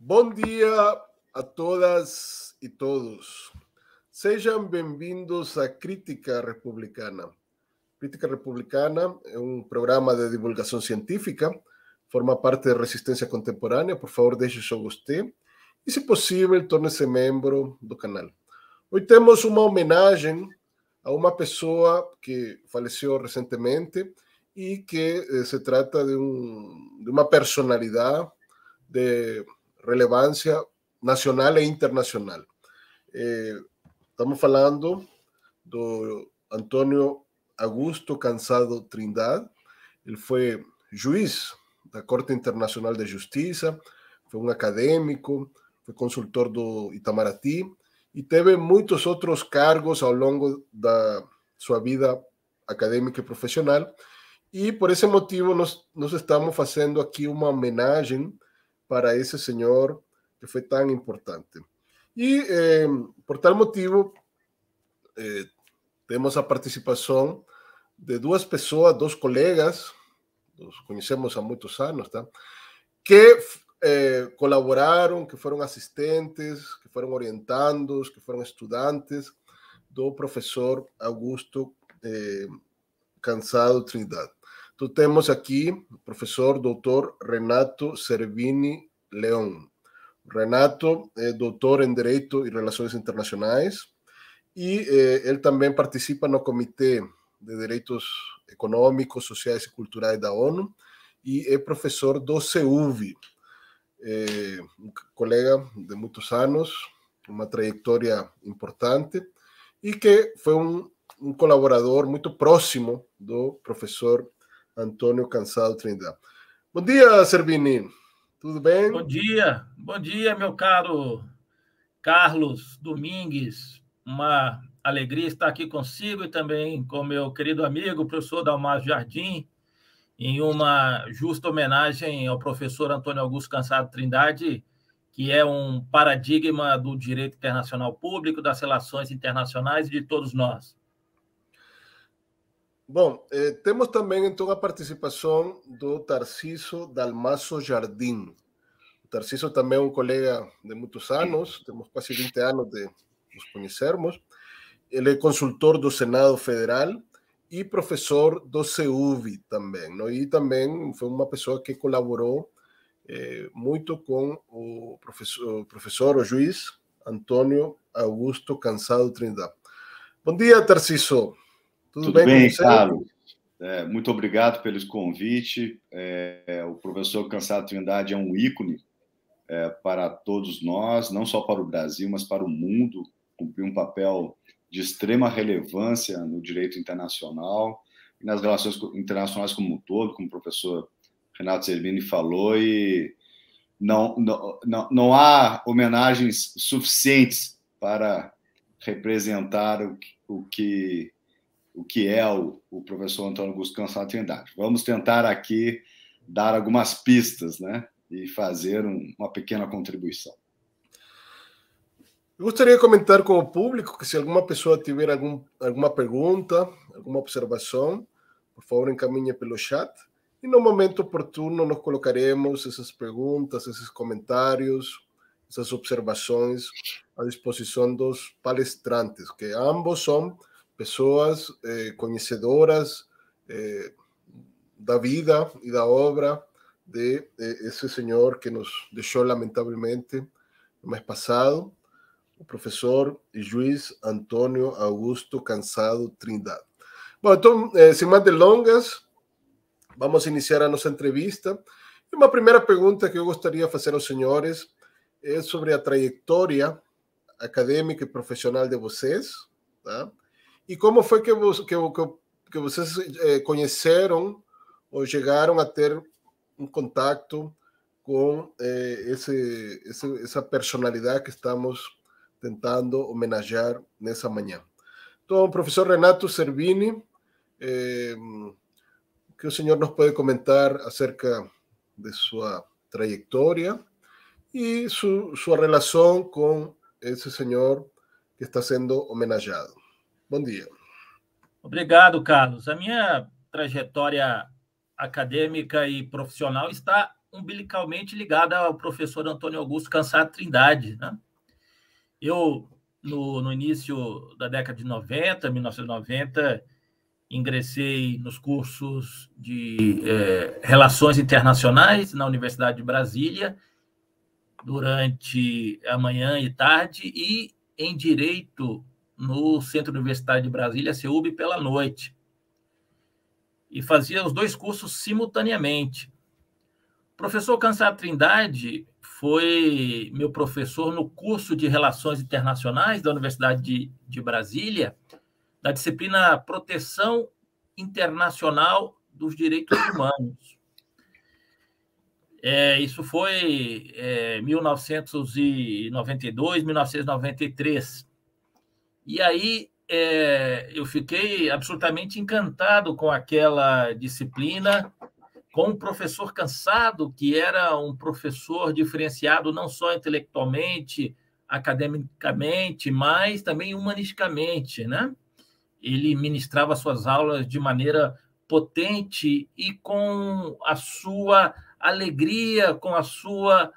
Bom dia a todas e todos. Sejam bem-vindos à Crítica Republicana. Crítica Republicana é um programa de divulgação científica, forma parte da Resistência Contemporânea. Por favor, deixe seu gostei e, se possível, torne-se membro do canal. Hoje temos uma homenagem a uma pessoa que faleceu recentemente e que se trata de uma personalidade de relevância nacional e internacional. Estamos falando do Antônio Augusto Cançado Trindade. Ele foi juiz da Corte Internacional de Justiça, foi um acadêmico, foi consultor do Itamaraty e teve muitos outros cargos ao longo da sua vida acadêmica e profissional. E por esse motivo nós estamos fazendo aqui uma homenagem para esse senhor que foi tão importante. E por tal motivo temos a participação de duas pessoas, dois colegas, nos conhecemos há muitos anos, tá? Que colaboraram, que foram assistentes, que foram orientandos, que foram estudantes do professor Augusto Cançado Trindade. Então, temos aqui o professor doutor Renato Zerbini Leão. Renato é doutor em Direito e Relações Internacionais e ele também participa no Comitê de Direitos Econômicos, Sociais e Culturais da ONU e é professor do CEUB. Um colega de muitos anos, uma trajetória importante e que foi um colaborador muito próximo do professor Antônio Cançado Trindade. Bom dia, Zerbini. Tudo bem? Bom dia, meu caro Carlos Domínguez. Uma alegria estar aqui consigo e também com meu querido amigo, professor Dal Maso Jardim, em uma justa homenagem ao professor Antônio Augusto Cançado Trindade, que é um paradigma do direito internacional público, das relações internacionais e de todos nós. Bom, temos também, então, a participação do Tarcísio Dal Maso Jardim. O Tarcísio também é um colega de muitos anos, temos quase 20 anos de nos conhecermos. Ele é consultor do Senado Federal e professor do CEUB também, né? E também foi uma pessoa que colaborou muito com o juiz Antônio Augusto Cançado Trindade. Bom dia, Tarcísio. Tudo bem, Carlos? Muito obrigado pelo convite. O professor Cançado Trindade é um ícone para todos nós, não só para o Brasil, mas para o mundo. Cumpriu um papel de extrema relevância no direito internacional e nas relações internacionais como um todo, como o professor Renato Zerbini falou, e não há homenagens suficientes para representar o que é o professor Antônio Augusto Cançado Trindade. Vamos tentar aqui dar algumas pistas, né, e fazer uma pequena contribuição. Eu gostaria de comentar com o público que, se alguma pessoa tiver alguma pergunta, alguma observação, por favor, encaminhe pelo chat. E no momento oportuno nós colocaremos essas perguntas, esses comentários, essas observações à disposição dos palestrantes, que ambos são pessoas conhecedoras da vida e da obra de esse senhor que nos deixou, lamentavelmente, no mês passado, o professor e juiz Antônio Augusto Cançado Trindade. Bom, então, sem mais delongas, vamos iniciar a nossa entrevista. E uma primeira pergunta que eu gostaria de fazer aos senhores é sobre a trajetória acadêmica e profissional de vocês, tá? E como foi que vocês conheceram ou chegaram a ter um contato com essa personalidade que estamos tentando homenagear nessa manhã? Então, professor Renato Zerbini, o que o senhor nos pode comentar acerca de sua trajetória e sua relação com esse senhor que está sendo homenageado? Bom dia. Obrigado, Carlos. A minha trajetória acadêmica e profissional está umbilicalmente ligada ao professor Antônio Augusto Cançado Trindade, né? Eu, no início da década de 90, 1990, ingressei nos cursos de Relações Internacionais na Universidade de Brasília durante a manhã e tarde e em Direito no Centro Universitário de Brasília, CEUB, pela noite. E fazia os dois cursos simultaneamente. O professor Cançado Trindade foi meu professor no curso de Relações Internacionais da Universidade de Brasília, da disciplina Proteção Internacional dos Direitos Humanos. Isso foi 1992, 1993. E aí eu fiquei absolutamente encantado com aquela disciplina, com um professor Cançado, que era um professor diferenciado não só intelectualmente, academicamente, mas também humanisticamente, né? Ele ministrava suas aulas de maneira potente e com a sua alegria, com a sua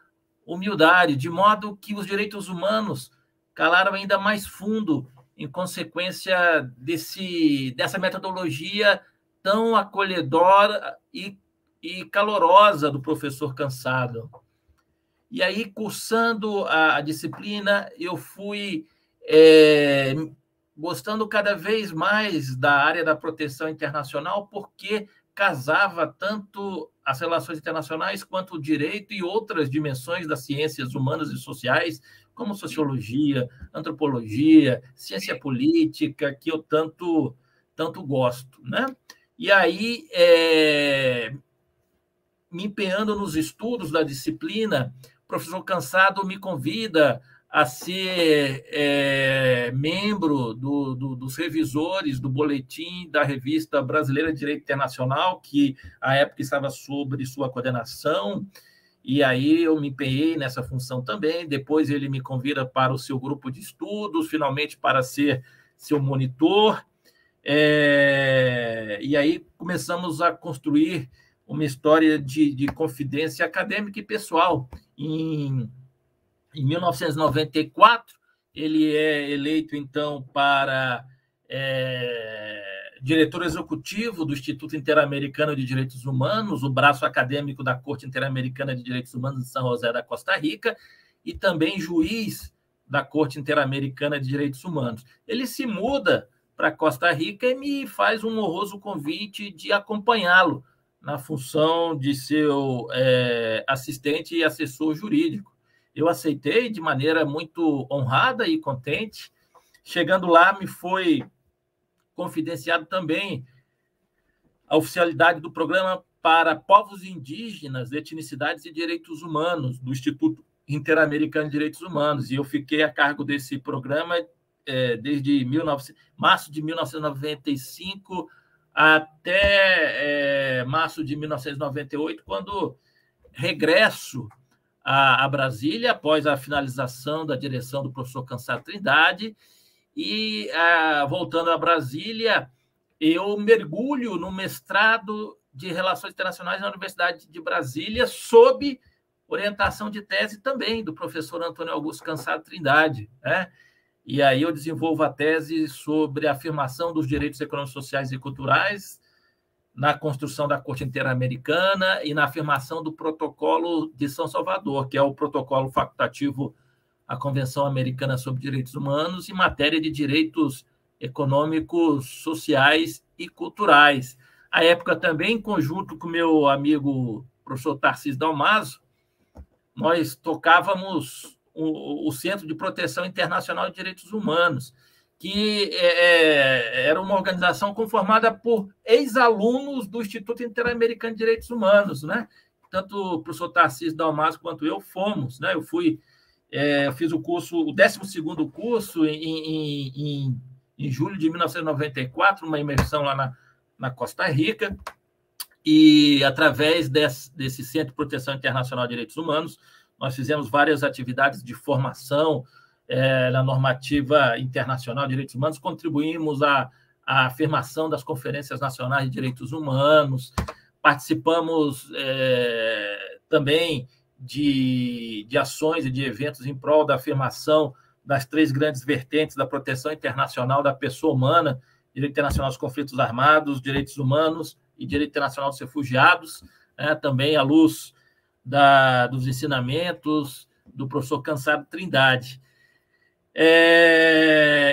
humildade, de modo que os direitos humanos calaram ainda mais fundo em consequência dessa metodologia tão acolhedora e calorosa do professor Cançado. E aí, cursando a disciplina, eu fui gostando cada vez mais da área da proteção internacional, porque casava tanto as relações internacionais quanto o direito e outras dimensões das ciências humanas e sociais, como sociologia, antropologia, ciência política, que eu tanto gosto, né? E aí, me empenhando nos estudos da disciplina, o professor Cançado me convida a ser membro dos revisores do boletim da Revista Brasileira de Direito Internacional, que, à época, estava sobre sua coordenação, e aí eu me empenhei nessa função também. Depois ele me convida para o seu grupo de estudos, finalmente para ser seu monitor. E aí começamos a construir uma história de confidência acadêmica e pessoal. Em 1994, ele é eleito, então, para diretor executivo do Instituto Interamericano de Direitos Humanos, o braço acadêmico da Corte Interamericana de Direitos Humanos de São José da Costa Rica, e também juiz da Corte Interamericana de Direitos Humanos. Ele se muda para Costa Rica e me faz um honroso convite de acompanhá-lo na função de seu assistente e assessor jurídico. Eu aceitei de maneira muito honrada e contente. Chegando lá, me foi confidenciado também a oficialidade do Programa para Povos Indígenas, Etnicidades e Direitos Humanos, do Instituto Interamericano de Direitos Humanos, e eu fiquei a cargo desse programa desde março de 1995 até março de 1998, quando regresso a Brasília após a finalização da direção do professor Cançado Trindade. E, voltando a Brasília, eu mergulho no mestrado de Relações Internacionais na Universidade de Brasília, sob orientação de tese também do professor Antônio Augusto Cançado Trindade, né? E aí eu desenvolvo a tese sobre a afirmação dos direitos econômicos, sociais e culturais na construção da Corte Interamericana e na afirmação do Protocolo de São Salvador, que é o protocolo facultativo à Convenção Americana sobre Direitos Humanos em matéria de direitos econômicos, sociais e culturais. À época também, em conjunto com meu amigo professor Tarcísio Dal Maso, nós tocávamos o Centro de Proteção Internacional de Direitos Humanos, que era uma organização conformada por ex-alunos do Instituto Interamericano de Direitos Humanos, né? Tanto o professor Tarcísio Dal Maso quanto eu fomos, né? Eu fiz o curso, o 12º curso, em julho de 1994, uma imersão lá na Costa Rica, e através desse Centro de Proteção Internacional de Direitos Humanos, nós fizemos várias atividades de formação na normativa internacional de direitos humanos, contribuímos à afirmação das conferências nacionais de direitos humanos, participamos também de ações e de eventos em prol da afirmação das três grandes vertentes da proteção internacional da pessoa humana, direito internacional dos conflitos armados, direitos humanos e direito internacional dos refugiados, né, também à luz dos ensinamentos do professor Cançado Trindade.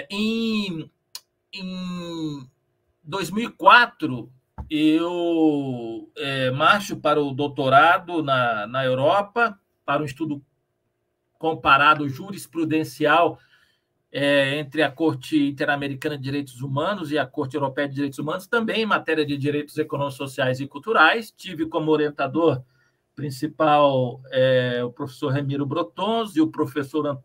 Em 2004, eu marcho para o doutorado na Europa, para um estudo comparado jurisprudencial entre a Corte Interamericana de Direitos Humanos e a Corte Europeia de Direitos Humanos, também em matéria de direitos econômicos, sociais e culturais. Tive como orientador principal o professor Remiro Brotons e o professor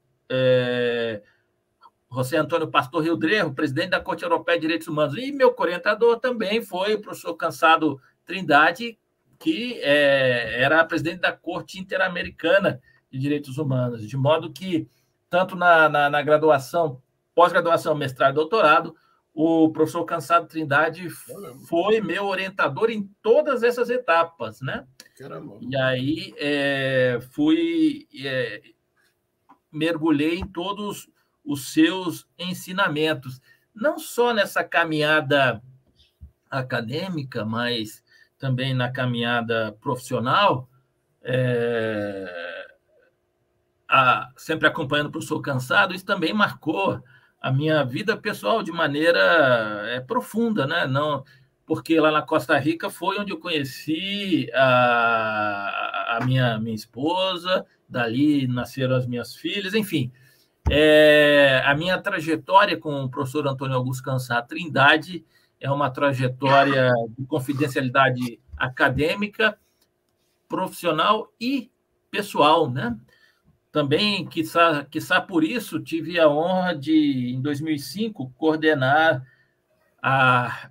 José Antônio Pastor Riudreiro, presidente da Corte Europeia de Direitos Humanos. E meu orientador também foi o professor Cançado Trindade, que era presidente da Corte Interamericana de Direitos Humanos, de modo que, tanto na graduação, pós-graduação, mestrado e doutorado, o professor Cançado Trindade foi meu orientador em todas essas etapas, né? Caramba. E aí mergulhei em todos os seus ensinamentos, não só nessa caminhada acadêmica, mas também na caminhada profissional, sempre acompanhando o professor Cançado. Isso também marcou a minha vida pessoal de maneira profunda, né? Não, porque lá na Costa Rica foi onde eu conheci a minha esposa, dali nasceram as minhas filhas, enfim. A minha trajetória com o professor Antônio Augusto Cançado Trindade é uma trajetória de confidencialidade acadêmica, profissional e pessoal, né? Também, quiçá por isso, tive a honra de, em 2005, coordenar a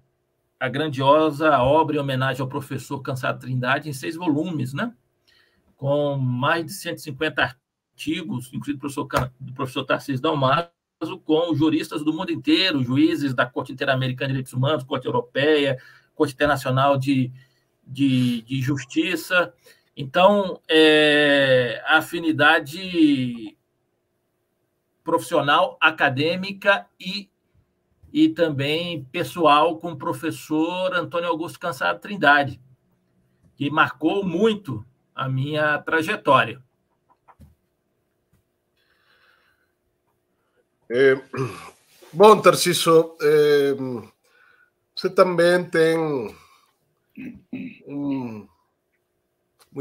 grandiosa obra em homenagem ao professor Cançado Trindade em 6 volumes, né? Com mais de 150 artigos, inclusive do professor Tarcísio Dal Maso, com juristas do mundo inteiro, juízes da Corte Interamericana de Direitos Humanos, Corte Europeia, Corte Internacional de Justiça. Então, a afinidade profissional, acadêmica e também pessoal com o professor Antônio Augusto Cançado Trindade, que marcou muito a minha trajetória. Bom, Tarcísio, você também tem um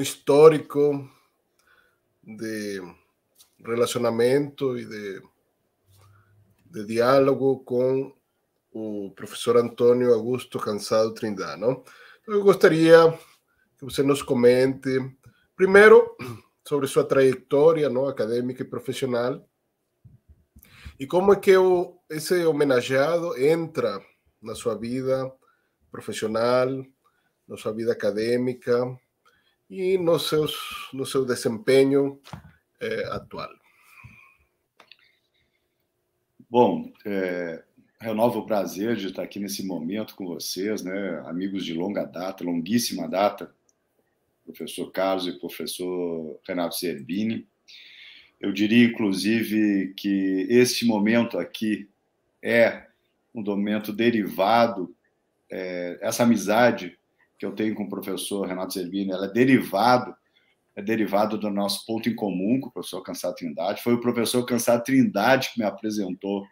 histórico de relacionamento e de diálogo com o professor Antônio Augusto Cançado Trindade, não? Eu gostaria que você nos comente, primeiro, sobre sua trajetória, não, acadêmica e profissional, e como é que esse homenageado entra na sua vida profissional, na sua vida acadêmica, e no seu desempenho atual. Bom, renovo o prazer de estar aqui nesse momento com vocês, né, amigos de longa data, longuíssima data, professor Carlos e professor Renato Zerbini. Eu diria, inclusive, que este momento aqui é um momento derivado, essa amizade que eu tenho com o professor Renato Zerbini, ela é derivado do nosso ponto em comum com o professor Cançado Trindade. Foi o professor Cançado Trindade que me apresentou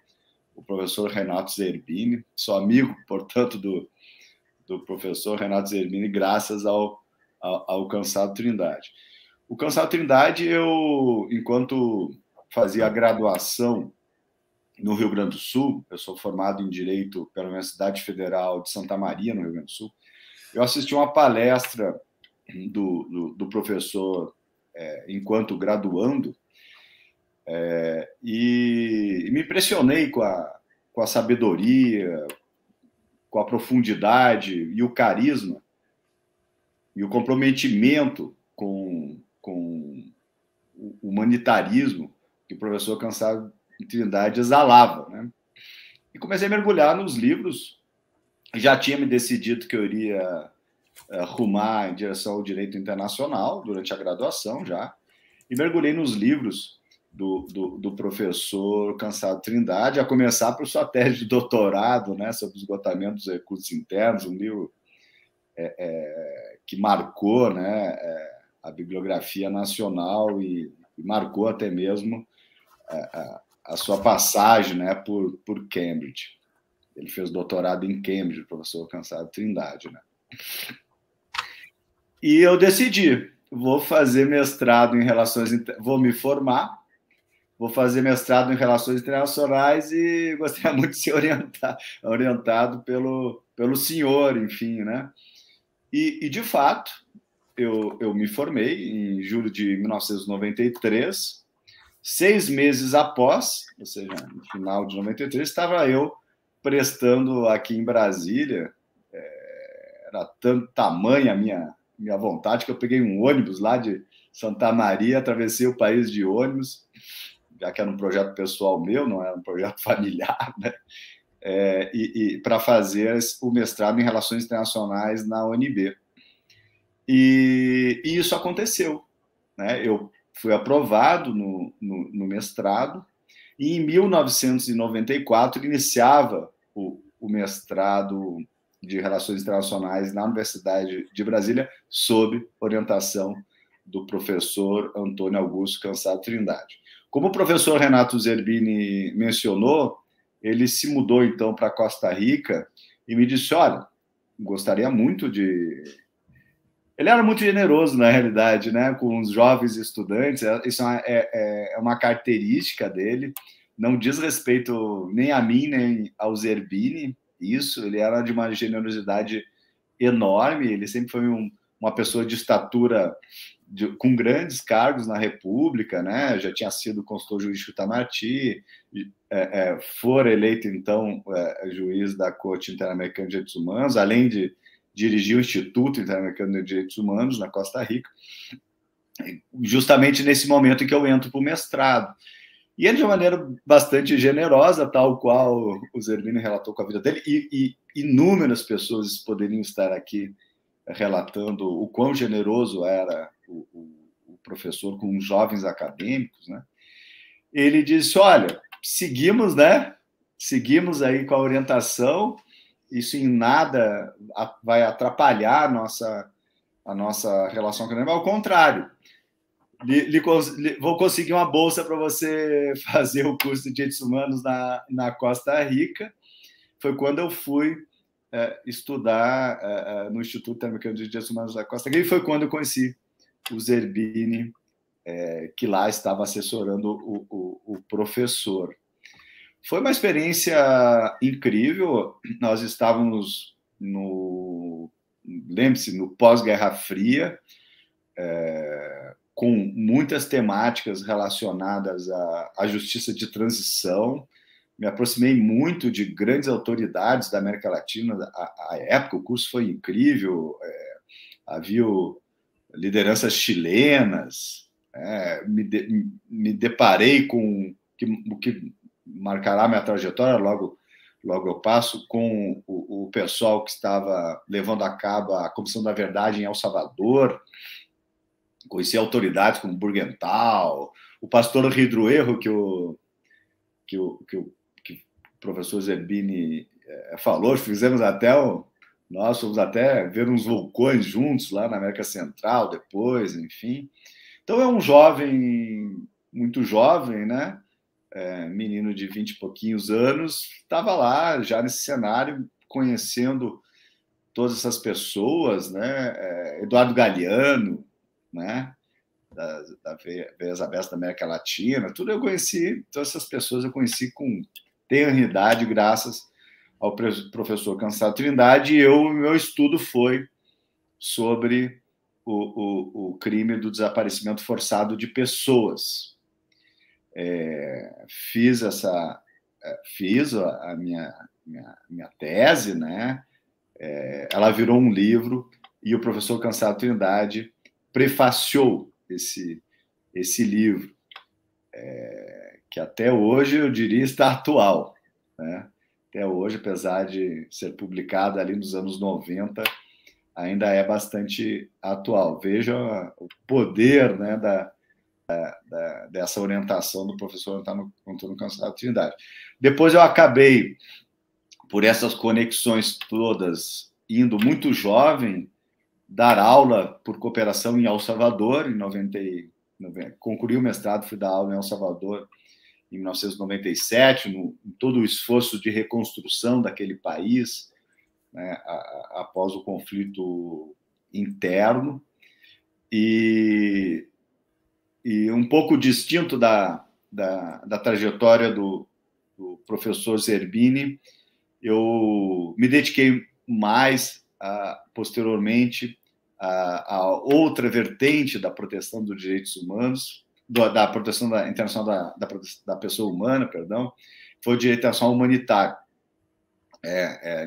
o professor Renato Zerbini, sou amigo, portanto, do professor Renato Zerbini, graças ao Cançado Trindade. O Cançado Trindade, eu, enquanto fazia a graduação no Rio Grande do Sul, eu sou formado em Direito pela Universidade Federal de Santa Maria, no Rio Grande do Sul, eu assisti uma palestra do professor enquanto graduando e me impressionei com a sabedoria, com a profundidade e o carisma e o comprometimento com o humanitarismo que o professor Cançado Trindade exalava, né? E comecei a mergulhar nos livros. Já tinha me decidido que eu iria rumar em direção ao direito internacional durante a graduação já, e mergulhei nos livros do professor Cançado Trindade, a começar por sua tese de doutorado, né, sobre o esgotamento dos recursos internos, um livro que marcou, né, a bibliografia nacional e marcou até mesmo a sua passagem, né, por Cambridge. Ele fez doutorado em Cambridge, o professor Cançado Trindade, né? E eu decidi, vou fazer mestrado em relações, vou me formar, vou fazer mestrado em relações internacionais e gostaria muito de ser orientado pelo senhor, enfim, né? E de fato, eu me formei em julho de 1993, 6 meses após, ou seja, no final de 93, estava eu prestando aqui em Brasília. Era tanto tamanho a minha vontade que eu peguei um ônibus lá de Santa Maria, atravessei o país de ônibus, já que era um projeto pessoal meu, não era um projeto familiar, né? E para fazer o mestrado em Relações Internacionais na UNB. E isso aconteceu, né? Eu fui aprovado no mestrado e em 1994 iniciava o mestrado de Relações Internacionais na Universidade de Brasília, sob orientação do professor Antônio Augusto Cançado Trindade. Como o professor Renato Zerbini mencionou, ele se mudou, então, para Costa Rica e me disse, olha, gostaria muito de... Ele era muito generoso, na realidade, né, com os jovens estudantes, isso é uma característica dele, não diz respeito nem a mim, nem ao Zerbini, isso, ele era de uma generosidade enorme, ele sempre foi uma pessoa de estatura, com grandes cargos na República, né? Já tinha sido consultor jurídico Itamaraty, fora eleito, então, juiz da Corte Interamericana de Direitos Humanos, além de dirigir o Instituto Interamericano de Direitos Humanos na Costa Rica, justamente nesse momento em que eu entro para o mestrado. E ele, de uma maneira bastante generosa, tal qual o Zerbini relatou com a vida dele, e inúmeras pessoas poderiam estar aqui relatando o quão generoso era o professor com os jovens acadêmicos, né? Ele disse, olha, seguimos, né? Seguimos aí com a orientação, isso em nada vai atrapalhar a nossa relação acadêmica, ao contrário. Vou conseguir uma bolsa para você fazer o curso de Direitos Humanos na Costa Rica. Foi quando eu fui estudar no Instituto Interamericano de Direitos Humanos da Costa Rica, e foi quando eu conheci o Zerbini, que lá estava assessorando o professor. Foi uma experiência incrível. Nós estávamos no pós-Guerra Fria, com muitas temáticas relacionadas à justiça de transição. Me aproximei muito de grandes autoridades da América Latina. À época, o curso foi incrível. Havia lideranças chilenas. Me deparei com o que marcará minha trajetória, logo eu passo, com o pessoal que estava levando a cabo a Comissão da Verdade em El Salvador. Conheci autoridades como Burgenthal, o pastor Riudreiro, que o professor Zerbini falou, fizemos até nós fomos até ver uns vulcões juntos lá na América Central depois, enfim. Então é um jovem, muito jovem, né? Menino de 20 e pouquinhos anos, estava lá já nesse cenário, conhecendo todas essas pessoas, né? Eduardo Galeano, né, da Veias Abertas da América Latina, tudo eu conheci, todas essas pessoas eu conheci com tenridade, graças ao professor Cançado Trindade, e meu estudo foi sobre o crime do desaparecimento forçado de pessoas. Fiz a minha tese, né, ela virou um livro, e o professor Cançado Trindade prefaciou esse livro, que até hoje, eu diria, está atual, né? Até hoje, apesar de ser publicado ali nos anos 90, ainda é bastante atual. Veja o poder, né, dessa orientação do professor Antônio Cançado Trindade. Depois eu acabei, por essas conexões todas, indo muito jovem, dar aula por cooperação em El Salvador, em 90, concluí o mestrado, fui dar aula em El Salvador em 1997, em todo o esforço de reconstrução daquele país, né, após o conflito interno, e um pouco distinto da trajetória do professor Zerbini, eu me dediquei mais posteriormente a outra vertente da proteção dos direitos humanos, da proteção internacional da pessoa humana, perdão, foi o direito internacional humanitário.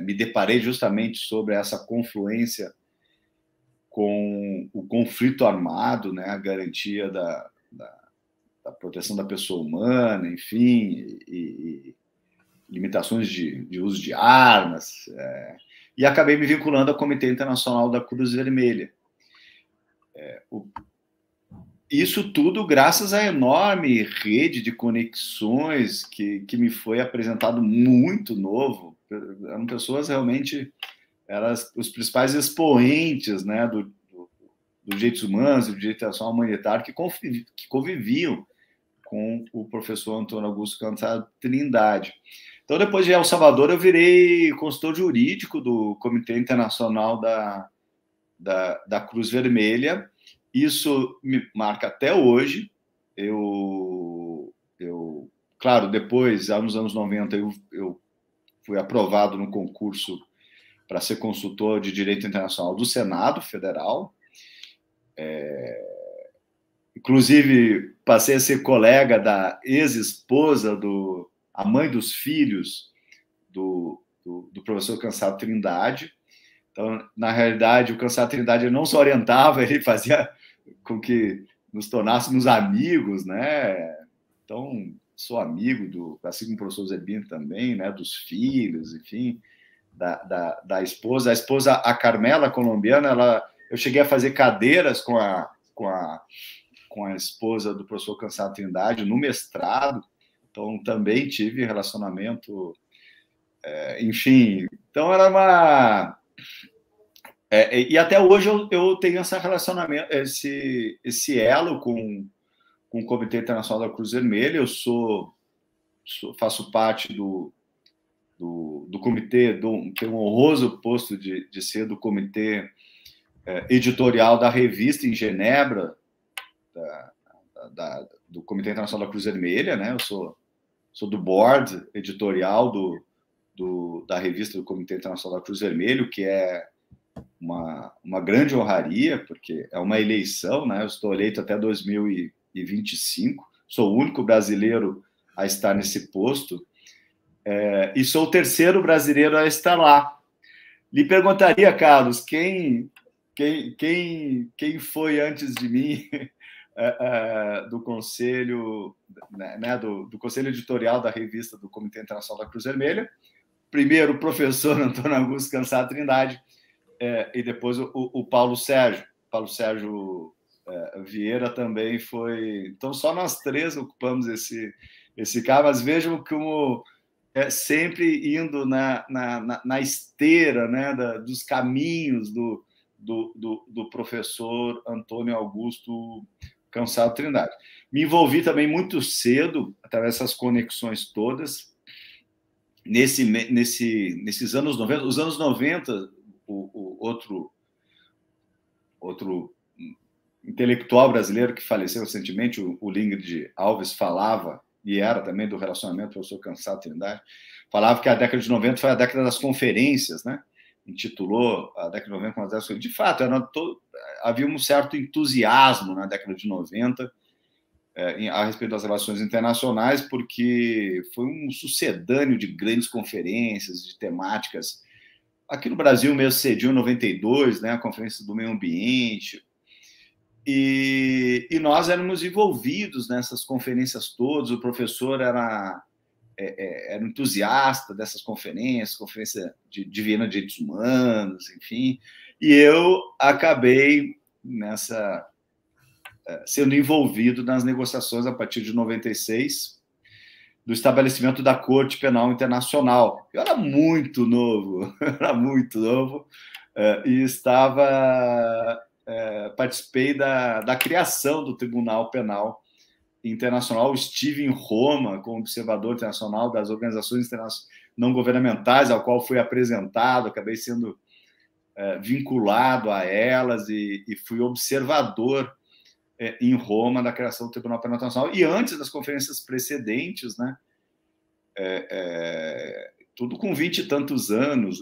Me deparei justamente sobre essa confluência com o conflito armado, né, a garantia da proteção da pessoa humana, enfim, e limitações de uso de armas, e acabei me vinculando ao Comitê Internacional da Cruz Vermelha. Isso tudo graças à enorme rede de conexões que me foi apresentado muito novo. Eram pessoas realmente, eram os principais expoentes, né, dos direitos humanos e do direito internacional humanitário que conviviam com o professor Antônio Augusto Cançado Trindade. Então, depois de El Salvador, eu virei consultor jurídico do Comitê Internacional da Cruz Vermelha. Isso me marca até hoje. Claro, depois, nos anos 90, eu fui aprovado no concurso para ser consultor de Direito Internacional do Senado Federal. Inclusive, passei a ser colega da ex-esposa a mãe dos filhos do professor Cançado Trindade. Então, na realidade, o Cançado Trindade não só orientava, ele fazia com que nos tornássemos amigos, né? Então, sou amigo, assim como o professor Zerbini também, né? Dos filhos, enfim, da esposa. A esposa, a Carmela, colombiana, eu cheguei a fazer cadeiras com a esposa do professor Cançado Trindade no mestrado. Então, também tive relacionamento, enfim. Então, era uma... e até hoje eu tenho esse relacionamento, esse elo com o Comitê Internacional da Cruz Vermelha. Eu faço parte do comitê, tenho um honroso posto de ser do comitê editorial da revista em Genebra, do Comitê Internacional da Cruz Vermelha, né? Eu sou do board editorial da revista do Comitê Internacional da Cruz Vermelha, que é uma grande honraria, porque é uma eleição, né? Eu estou eleito até 2025, sou o único brasileiro a estar nesse posto, e sou o terceiro brasileiro a estar lá. Lhe perguntaria, Carlos, quem foi antes de mim... do Conselho, né, do Conselho Editorial da Revista do Comitê Internacional da Cruz Vermelha. Primeiro, o professor Antônio Augusto Cançado Trindade, e depois o Paulo Sérgio. Paulo Sérgio Vieira também foi... Então, só nós três ocupamos esse cargo, mas vejam como sempre indo na esteira, né, dos caminhos do professor Antônio Augusto Cançado Trindade. Me envolvi também muito cedo, através dessas conexões todas, nesses anos 90. Os anos 90, outro intelectual brasileiro que faleceu recentemente, o Lindgren de Alves, falava, e era também do relacionamento do professor Cançado Trindade, falava que a década de 90 foi a década das conferências, né? Intitulou a década de 90 como as décadas. De fato, havia um certo entusiasmo na década de 90 a respeito das relações internacionais, porque foi um sucedâneo de grandes conferências, de temáticas. Aqui no Brasil mesmo cediu em 92, né, a Conferência do Meio Ambiente, e nós éramos envolvidos nessas conferências todas. O professor era entusiasta dessas conferências, Conferência de Viena de Direitos Humanos, enfim, E eu acabei sendo envolvido nas negociações a partir de 96 do estabelecimento da Corte Penal Internacional. Eu era muito novo, e participei da criação do Tribunal Penal Internacional. Estive em Roma como observador internacional das organizações não governamentais, ao qual fui apresentado, acabei sendo vinculado a elas e fui observador em Roma da criação do Tribunal Penal Internacional. E antes das conferências precedentes, tudo com 20 e tantos anos,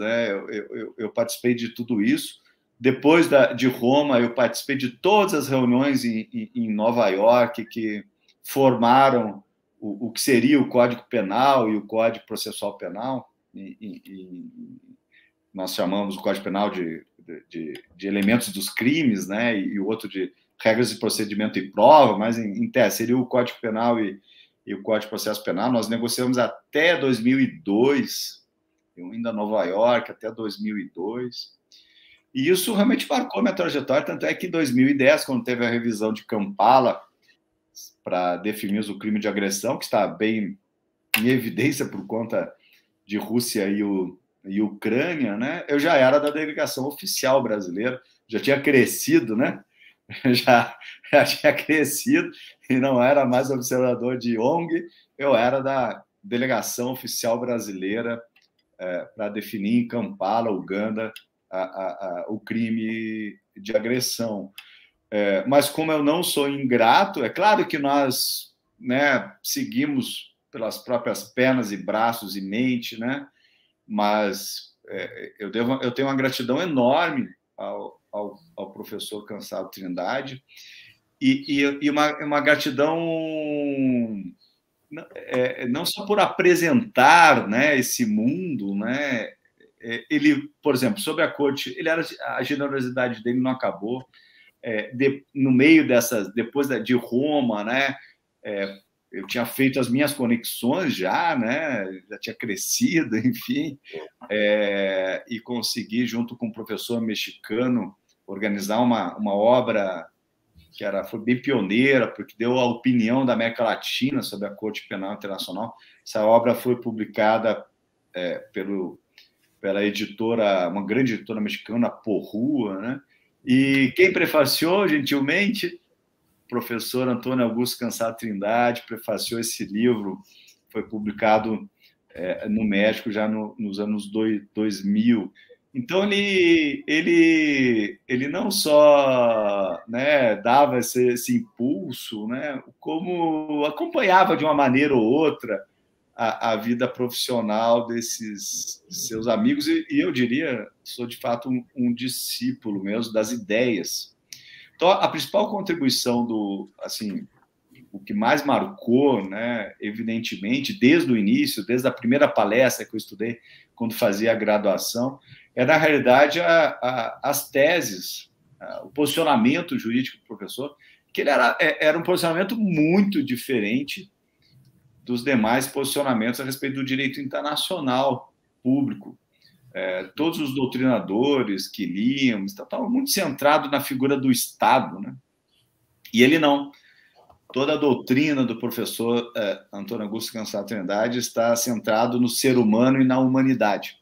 eu participei de tudo isso. Depois de Roma, eu participei de todas as reuniões em Nova York que formaram o que seria o Código Penal e o Código Processual Penal. Nós chamamos o Código Penal de elementos dos crimes, e o outro de regras de procedimento e prova, mas em tese seria o Código Penal e o Código de Processo Penal. Nós negociamos até 2002, eu ainda em Nova York, até 2002. E isso realmente marcou minha trajetória, tanto é que em 2010, quando teve a revisão de Kampala para definir o crime de agressão, que está bem em evidência por conta de Rússia e Ucrânia, eu já era da delegação oficial brasileira, já tinha crescido, já tinha crescido e não era mais observador de ONG, eu era da delegação oficial brasileira para definir em Kampala, Uganda, o crime de agressão. Mas como eu não sou ingrato, é claro que nós seguimos pelas próprias pernas e braços e mente, mas eu tenho uma gratidão enorme ao professor Cançado Trindade e uma gratidão não só por apresentar esse mundo, Ele, por exemplo, sobre a corte, a generosidade dele não acabou. No meio dessas, depois de Roma, eu tinha feito as minhas conexões já, já tinha crescido, enfim, e consegui, junto com um professor mexicano, organizar uma obra que foi bem pioneira, porque deu a opinião da América Latina sobre a Corte Penal Internacional. Essa obra foi publicada pela editora, uma grande editora mexicana, Porrua, E quem prefaciou, gentilmente, o professor Antônio Augusto Cançado Trindade prefaciou esse livro, foi publicado no México já nos anos 2000. Então, ele não só dava esse impulso, como acompanhava de uma maneira ou outra a vida profissional desses seus amigos, e eu diria, sou de fato um discípulo mesmo das ideias. Então, a principal contribuição o que mais marcou, evidentemente, desde o início, desde a primeira palestra que eu estudei, quando fazia a graduação, na realidade, as teses, o posicionamento jurídico do professor, que ele era um posicionamento muito diferente dos demais posicionamentos a respeito do direito internacional público. Todos os doutrinadores que liam estavam muito centrados na figura do Estado, E ele não. Toda a doutrina do professor Antônio Augusto Cançado Trindade está centrado no ser humano e na humanidade.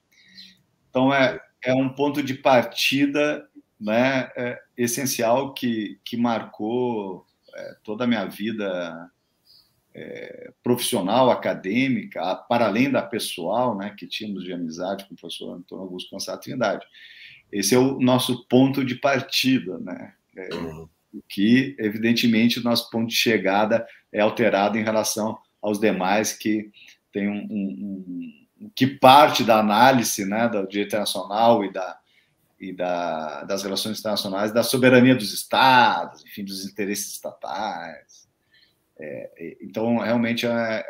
Então, é um ponto de partida essencial que marcou toda a minha vida profissional, acadêmica, para além da pessoal, que tínhamos de amizade com o professor Antônio Augusto Cançado Trindade. Esse é o nosso ponto de partida, que, evidentemente, o nosso ponto de chegada é alterado em relação aos demais que tem que parte da análise, do direito internacional das relações internacionais, da soberania dos Estados, enfim, dos interesses estatais. Então, realmente, é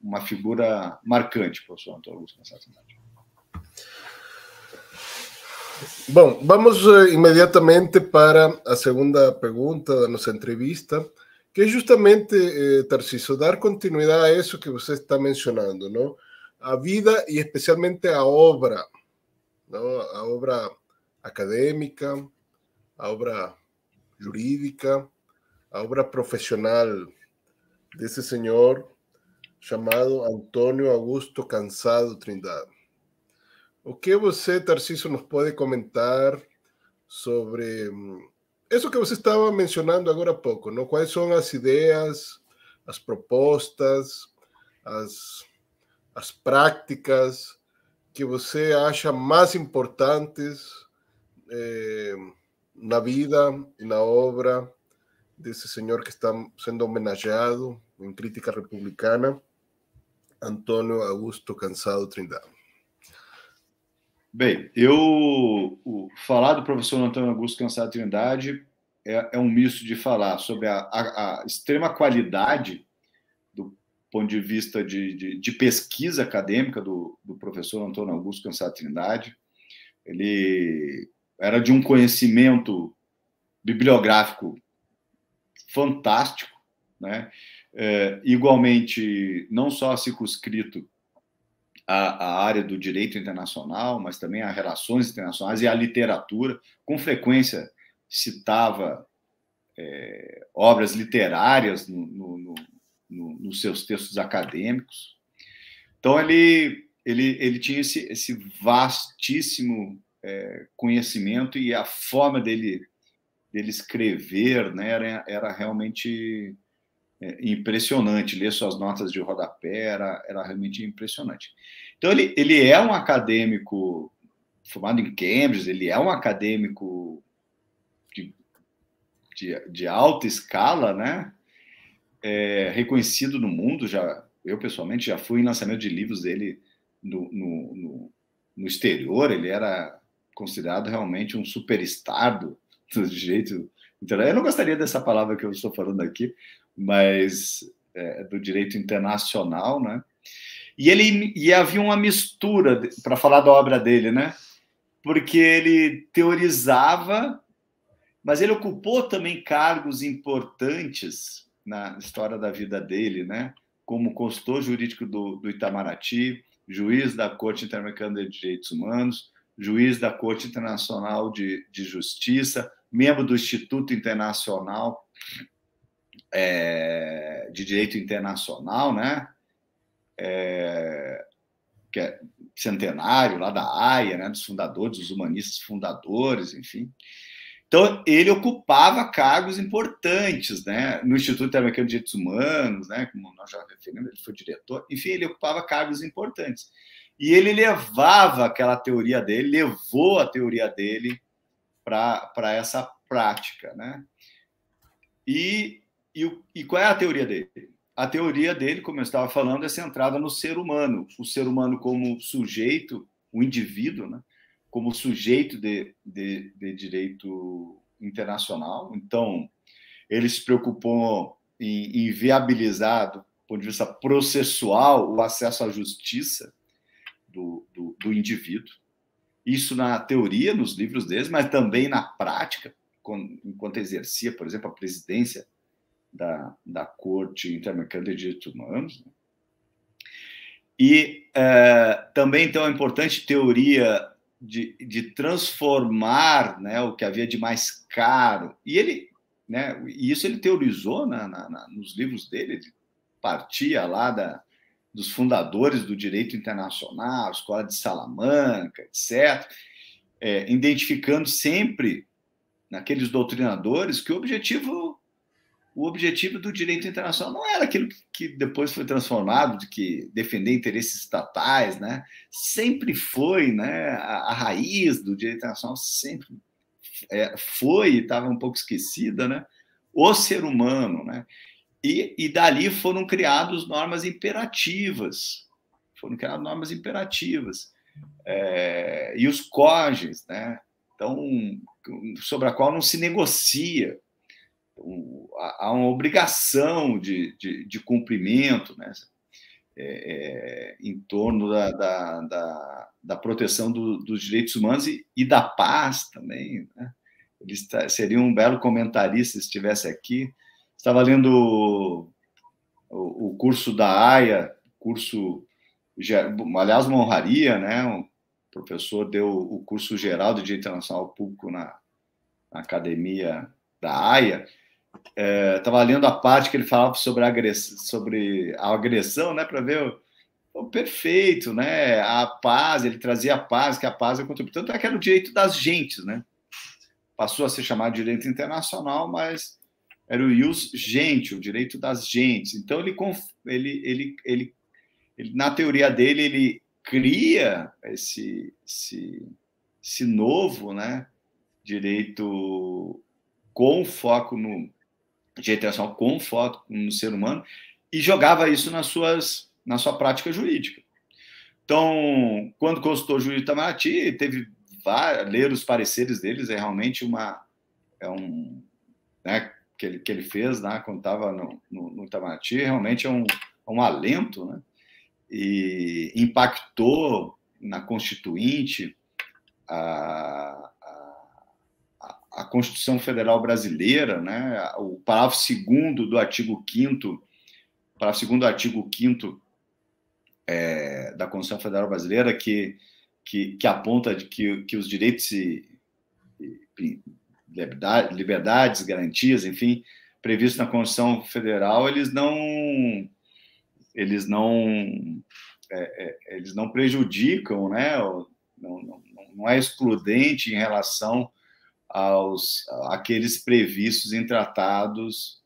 uma figura marcante, professor Antônio Augusto Cançado Trindade. Bom, vamos imediatamente para a segunda pergunta da nossa entrevista, que é justamente, Tarcísio, dar continuidade a isso que você está mencionando, a vida e especialmente a obra acadêmica, a obra jurídica, a obra profissional desse senhor chamado Antônio Augusto Cançado Trindade. O que você, Tarcísio, nos pode comentar sobre isso que você estava mencionando agora há pouco, não? Quais são as ideias, as propostas, as práticas que você acha mais importantes na vida e na obra desse senhor que está sendo homenageado em Crítica Republicana, Antônio Augusto Cançado Trindade? Bem, falar do professor Antônio Augusto Cançado Trindade é um misto de falar sobre a extrema qualidade do ponto de vista de pesquisa acadêmica do professor Antônio Augusto Cançado Trindade. Ele era de um conhecimento bibliográfico fantástico, né? Igualmente, não só circunscrito à área do direito internacional, mas também a relações internacionais e à literatura. Com frequência citava obras literárias nos seus textos acadêmicos. Então, ele tinha esse vastíssimo conhecimento, e a forma dele escrever, né, era realmente impressionante. Ler suas notas de rodapé era realmente impressionante. Então, ele é um acadêmico formado em Cambridge, ele é um acadêmico de alta escala, né? Reconhecido no mundo. Eu, pessoalmente, já fui em lançamento de livros dele no exterior. Ele era considerado realmente um superstar do direito internacional. Eu não gostaria dessa palavra que eu estou falando aqui, mas do direito internacional, né? E havia uma mistura, para falar da obra dele, né? Porque ele teorizava, mas ele ocupou também cargos importantes na história da vida dele, né? Como consultor jurídico do Itamaraty, juiz da Corte Interamericana de Direitos Humanos, juiz da Corte Internacional de Justiça, membro do Instituto Internacional de Direito Internacional, né? Que é centenário lá da AIA, né? Dos fundadores, dos humanistas fundadores, enfim. Então, ele ocupava cargos importantes, né? No Instituto Interamericano de Direitos Humanos, né? Como nós já referimos, ele foi diretor. Enfim, ele ocupava cargos importantes. E ele levava aquela teoria dele, levou a teoria dele para essa prática, né? E qual é a teoria dele? A teoria dele, como eu estava falando, é centrada no ser humano. O ser humano como sujeito, o indivíduo, né? Como sujeito de direito internacional. Então, ele se preocupou em viabilizar, do ponto de vista processual, o acesso à justiça do indivíduo. Isso na teoria, nos livros deles, mas também na prática, enquanto exercia, por exemplo, a presidência da Corte Interamericana de Direitos Humanos. E também, então, a importante teoria de transformar, né, o que havia de mais caro. E ele, né, isso ele teorizou nos livros dele. Ele partia lá dos fundadores do direito internacional, Escola de Salamanca, etc., identificando sempre naqueles doutrinadores que o objetivo do direito internacional não era aquilo que depois foi transformado, de que defender interesses estatais, né? Sempre foi, né? A raiz do direito internacional sempre foi, estava um pouco esquecida, né? O ser humano, né? E dali foram criadas normas imperativas, e os cogens, né? Então, sobre a qual não se negocia. Há uma obrigação de cumprimento, né? Em torno da proteção dos direitos humanos e da paz também, né? Ele seria um belo comentarista se estivesse aqui. Estava lendo o curso da AIA, aliás, uma honraria, né? professor deu o curso geral de Direito Internacional Público na Academia da Haia, estava lendo a parte que ele falava sobre a agressão, né, para ver o perfeito, né, a paz, ele trazia a paz, que a paz é contribuição, tanto é que era o direito das gentes, né? Passou a ser chamado de direito internacional, mas era o ius gentium, o direito das gentes. Então, ele na teoria dele, ele cria esse novo, né, direito com foco no direito internacional, com foco no ser humano, e jogava isso na sua prática jurídica. Então, quando consultou o juiz Itamaraty, teve ler os pareceres deles é realmente né, que ele fez, né, quando estava no Itamaraty, realmente é um alento, né, e impactou na Constituinte a Constituição Federal Brasileira, né, o parágrafo 2º do artigo 5º, parágrafo 2º do artigo 5º da Constituição Federal Brasileira, que aponta que os direitos e liberdades, garantias, enfim, previstos na Constituição Federal, eles não prejudicam, né? Não é excludente em relação àqueles previstos em tratados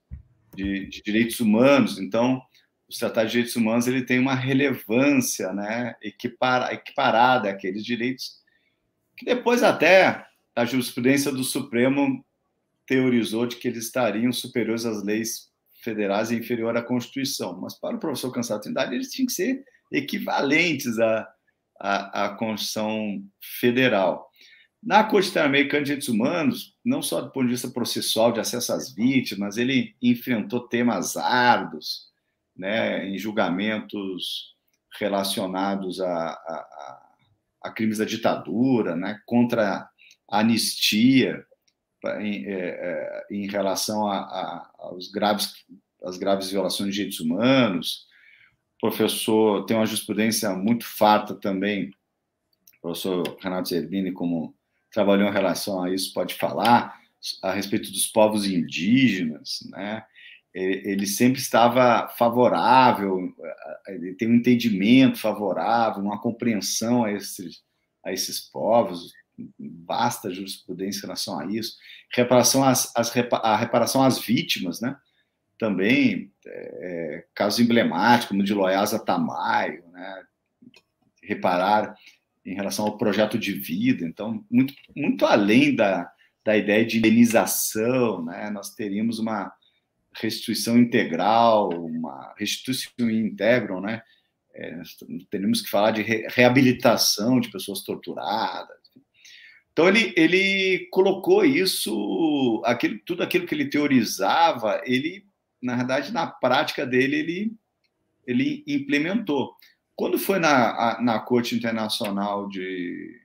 de direitos humanos. Então, os tratados de direitos humanos, ele tem uma relevância, né, equiparada àqueles direitos que depois até a jurisprudência do Supremo teorizou de que eles estariam superiores às leis federais e inferior à Constituição. Mas para o professor Cançado Trindade, eles tinham que ser equivalentes à Constituição Federal. Na Corte Interamericana de Direitos Humanos, não só do ponto de vista processual de acesso às vítimas, ele enfrentou temas árduos, né, em julgamentos relacionados a crimes da ditadura, né, contra a anistia, em relação às graves violações de direitos humanos. O professor tem uma jurisprudência muito farta também, o professor Renato Zerbini, como trabalhou em relação a isso, pode falar, a respeito dos povos indígenas, né? Ele sempre estava favorável, ele tem um entendimento favorável, uma compreensão a esses povos, basta jurisprudência em relação a isso. A reparação às vítimas, né? Também, casos emblemáticos, como o de Loaiza Tamayo, né? Reparar em relação ao projeto de vida. Então, muito, muito além da ideia de indenização, né? Nós teríamos uma restituição integral, uma restituição integral, né? Temos que falar de reabilitação de pessoas torturadas. Então, ele colocou isso, tudo aquilo que ele teorizava, ele, na verdade, na prática dele, ele implementou. Quando foi na Corte Internacional de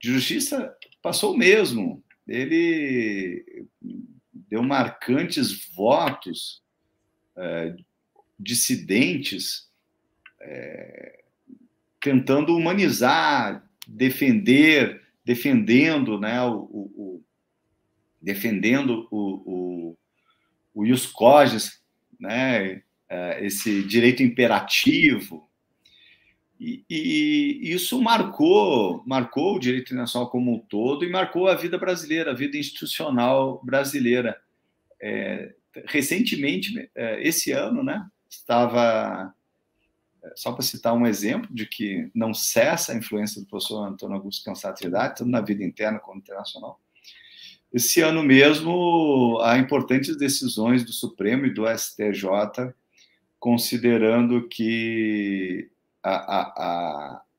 Justiça, passou o mesmo. Ele deu marcantes votos dissidentes, tentando humanizar, defendendo, né, defendendo o Jus Cogens, né, esse direito imperativo, e isso marcou o direito internacional como um todo e marcou a vida brasileira, a vida institucional brasileira. Recentemente, esse ano, né, estava, só para citar um exemplo de que não cessa a influência do professor Antônio Augusto Cançado Trindade, tanto na vida interna como internacional. Esse ano mesmo, há importantes decisões do Supremo e do STJ, considerando que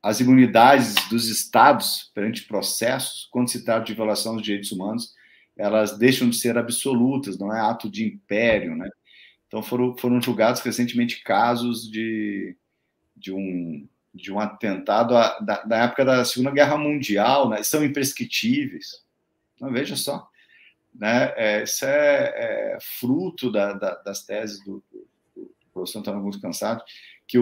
as imunidades dos estados perante processos, quando se trata de violação dos direitos humanos, elas deixam de ser absolutas, não é ato de império, né? Então, foram julgados recentemente casos de um atentado da época da Segunda Guerra Mundial, né? São imprescritíveis. Então, veja só, né? Isso é fruto das teses do professor Antônio Augusto Cançado, que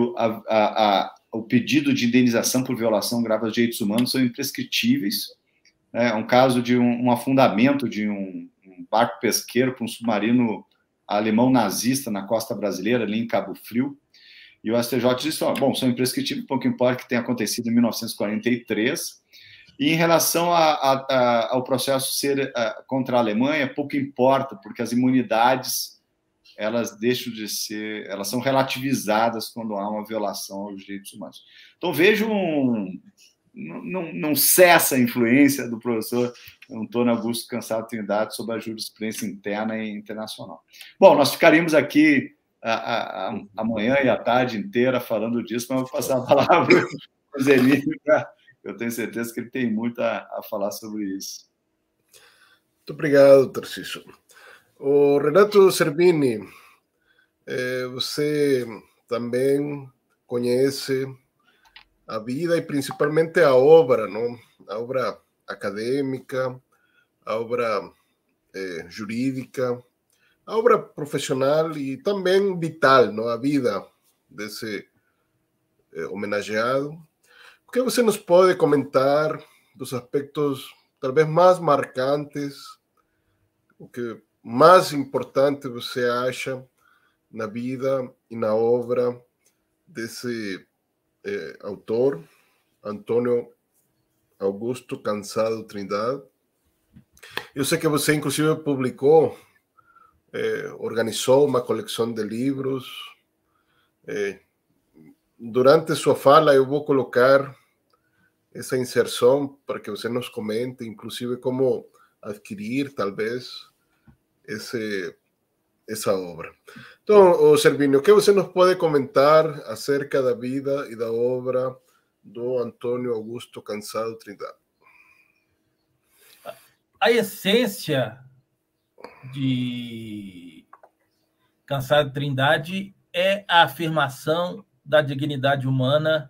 o pedido de indenização por violação grave aos direitos humanos são imprescritíveis. É um caso de um afundamento de um barco pesqueiro para um submarino alemão nazista na costa brasileira, ali em Cabo Frio. E o STJ disse, bom, são imprescritíveis, pouco importa que tenha acontecido em 1943. E em relação ao processo ser contra a Alemanha, pouco importa, porque as imunidades elas deixam de ser, elas são relativizadas quando há uma violação aos direitos humanos. Então vejo não cessa a influência do professor Antônio Augusto Cançado Trindade sobre a jurisprudência interna e internacional. Bom, nós ficaríamos aqui a manhã e a tarde inteira falando disso, mas eu vou passar a palavra para o Zelino. Eu tenho certeza que ele tem muito a falar sobre isso. Muito obrigado, Tarcísio. O Renato Zerbini, você também conhece a vida e principalmente a obra, não? A obra acadêmica, a obra jurídica, a obra profissional e também vital, não? A vida desse homenageado. O que você nos pode comentar dos aspectos talvez mais marcantes, o que mais importante você acha na vida e na obra desse autor, Antônio Augusto Cançado Trindade? Eu sei que você, inclusive, publicou, organizou uma coleção de livros. Durante sua fala, eu vou colocar essa inserção para que você nos comente, inclusive, como adquirir, talvez, essa obra. Então, Zerbini, o que você nos pode comentar acerca da vida e da obra do Antônio Augusto Cançado Trindade? A essência de Cançado Trindade é a afirmação da dignidade humana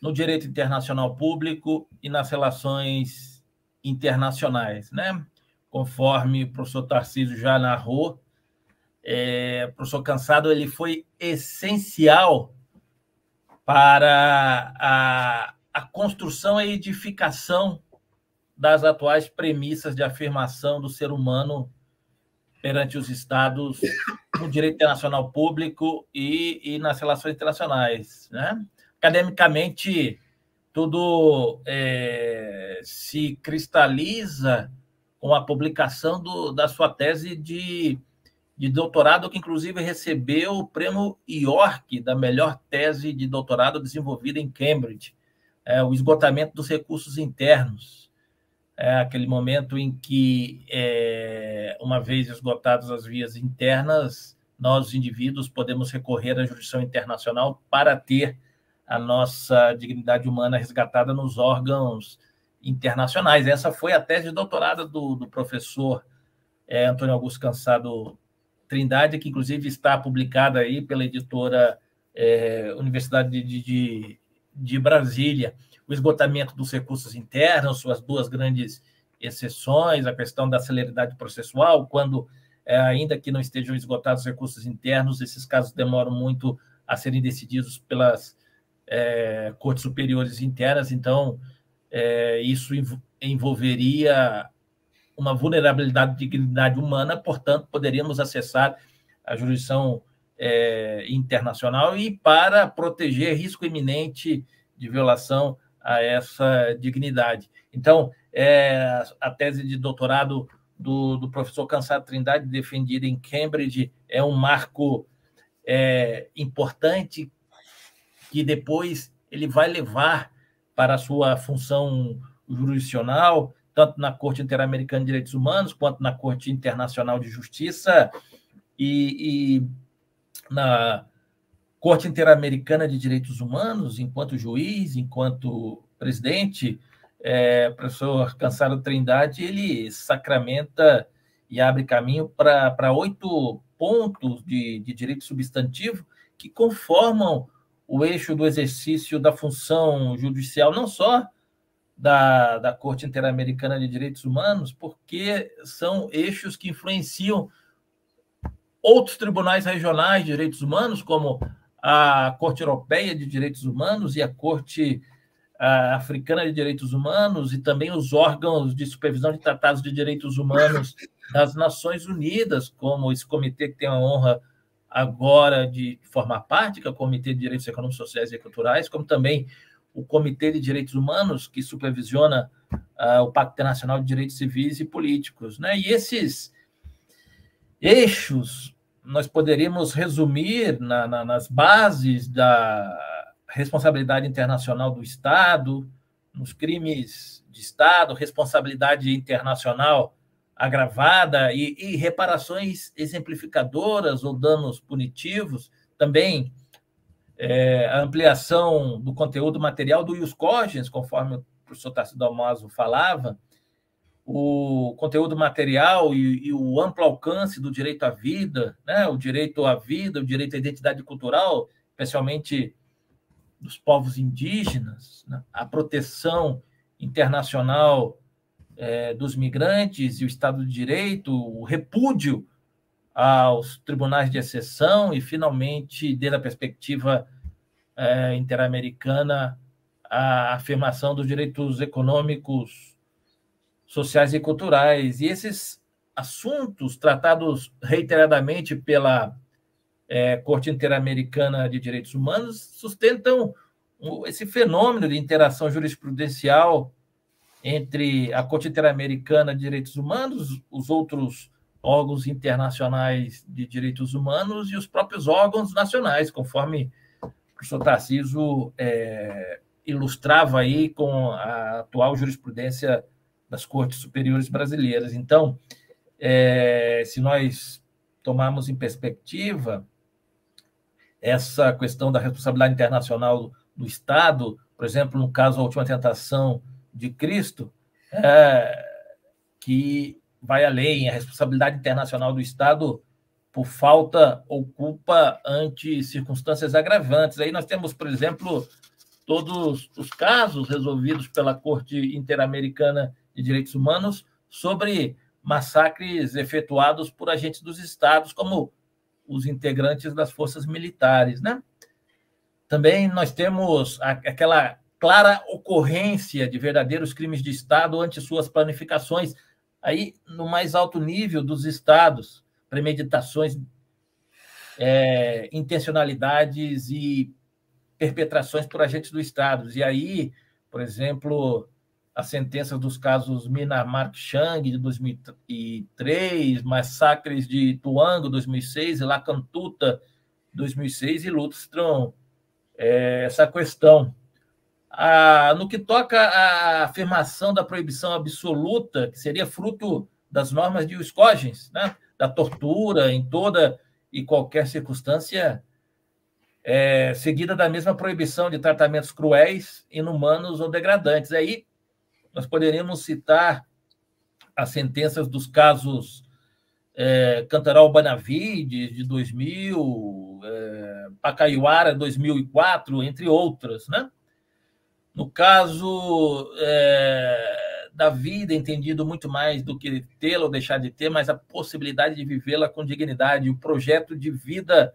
no direito internacional público e nas relações internacionais, né? Conforme o professor Tarcísio já narrou, o professor Cançado ele foi essencial para a construção e edificação das atuais premissas de afirmação do ser humano perante os Estados no direito internacional público e nas relações internacionais, né? Academicamente, tudo se cristaliza com a publicação da sua tese de doutorado, que, inclusive, recebeu o prêmio York da melhor tese de doutorado desenvolvida em Cambridge, o esgotamento dos recursos internos, aquele momento em que, uma vez esgotadas as vias internas, nós, indivíduos, podemos recorrer à jurisdição internacional para ter a nossa dignidade humana resgatada nos órgãos internacionais. Essa foi a tese de doutorado do professor Antônio Augusto Cançado Trindade, que inclusive está publicada aí pela editora Universidade de Brasília. O esgotamento dos recursos internos, suas duas grandes exceções, a questão da celeridade processual, quando, ainda que não estejam esgotados os recursos internos, esses casos demoram muito a serem decididos pelas cortes superiores internas, então isso envolveria uma vulnerabilidade de dignidade humana, portanto, poderíamos acessar a jurisdição internacional e para proteger risco iminente de violação a essa dignidade. Então, a tese de doutorado do professor Cançado Trindade, defendida em Cambridge, é um marco importante que depois ele vai levar para a sua função jurisdicional, tanto na Corte Interamericana de Direitos Humanos quanto na Corte Internacional de Justiça e na Corte Interamericana de Direitos Humanos, enquanto juiz, enquanto presidente. O professor Cançado Trindade ele sacramenta e abre caminho para 8 pontos de direito substantivo que conformam o eixo do exercício da função judicial, não só da Corte Interamericana de Direitos Humanos, porque são eixos que influenciam outros tribunais regionais de direitos humanos, como a Corte Europeia de Direitos Humanos e a Corte Africana de Direitos Humanos e também os órgãos de supervisão de tratados de direitos humanos das Nações Unidas, como esse comitê que tem a honra agora de formar parte, que é o Comitê de Direitos Econômicos, Sociais e Culturais, como também o Comitê de Direitos Humanos, que supervisiona o Pacto Internacional de Direitos Civis e Políticos, né? E esses eixos nós poderíamos resumir nas bases da responsabilidade internacional do Estado, nos crimes de Estado, responsabilidade internacional agravada e reparações exemplificadoras ou danos punitivos, também a ampliação do conteúdo material do Jus Cogens, conforme o professor Tarcísio Dal Maso falava, o conteúdo material e o amplo alcance do direito à vida, né? O direito à vida, o direito à identidade cultural, especialmente dos povos indígenas, né? A proteção internacional dos migrantes e o Estado de Direito, o repúdio aos tribunais de exceção e, finalmente, desde a perspectiva interamericana, a afirmação dos direitos econômicos, sociais e culturais. E esses assuntos tratados reiteradamente pela Corte Interamericana de Direitos Humanos sustentam esse fenômeno de interação jurisprudencial entre a Corte Interamericana de Direitos Humanos, os outros órgãos internacionais de direitos humanos e os próprios órgãos nacionais, conforme o professor Tarcísio ilustrava aí com a atual jurisprudência das Cortes Superiores brasileiras. Então, se nós tomarmos em perspectiva essa questão da responsabilidade internacional do Estado, por exemplo, no caso da última tentação de Cristo, que vai além, a responsabilidade internacional do Estado por falta ou culpa ante circunstâncias agravantes. Aí nós temos, por exemplo, todos os casos resolvidos pela Corte Interamericana de Direitos Humanos sobre massacres efetuados por agentes dos Estados, como os integrantes das forças militares, né? Também nós temos aquela clara ocorrência de verdadeiros crimes de Estado ante suas planificações, aí no mais alto nível dos Estados, premeditações, intencionalidades e perpetrações por agentes do Estado. E aí, por exemplo, as sentenças dos casos Minamar Chang, de 2003, massacres de Tuango, 2006, e Lacantuta, 2006, ilustram essa questão. No que toca à afirmação da proibição absoluta, que seria fruto das normas de Jus Cogens, né? Da tortura em toda e qualquer circunstância, seguida da mesma proibição de tratamentos cruéis, inumanos ou degradantes. Aí nós poderíamos citar as sentenças dos casos Cantarol Banavides, de 2000, Pacaiuara, 2004, entre outras, né? No caso da vida, entendido muito mais do que tê-la ou deixar de ter, mas a possibilidade de vivê-la com dignidade, o projeto de vida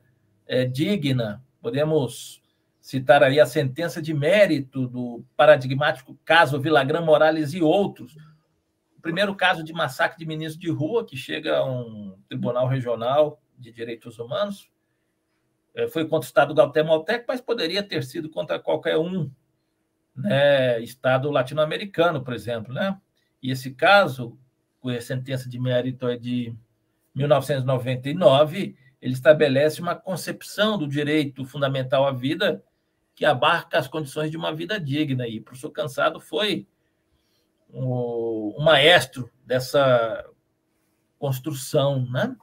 digna. Podemos citar aí a sentença de mérito do paradigmático caso Villagrán Morales e outros. O primeiro caso de massacre de meninos de rua, que chega a um tribunal regional de direitos humanos, foi contra o Estado guatemalteco, mas poderia ter sido contra qualquer um, né, Estado latino-americano, por exemplo, né? E esse caso, cuja sentença de mérito é de 1999, ele estabelece uma concepção do direito fundamental à vida que abarca as condições de uma vida digna. E o professor Cançado foi um maestro dessa construção, né?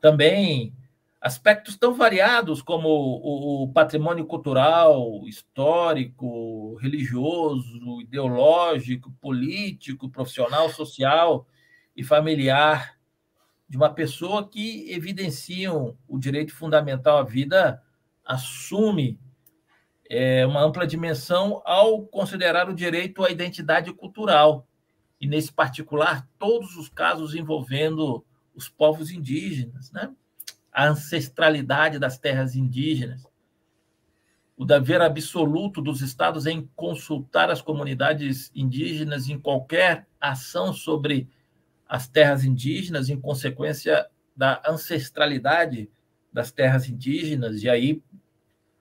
Também aspectos tão variados como o patrimônio cultural, histórico, religioso, ideológico, político, profissional, social e familiar de uma pessoa que evidenciam o direito fundamental à vida, assume uma ampla dimensão ao considerar o direito à identidade cultural. E, nesse particular, todos os casos envolvendo os povos indígenas, né? A ancestralidade das terras indígenas, o dever absoluto dos estados em consultar as comunidades indígenas em qualquer ação sobre as terras indígenas, em consequência da ancestralidade das terras indígenas. E aí,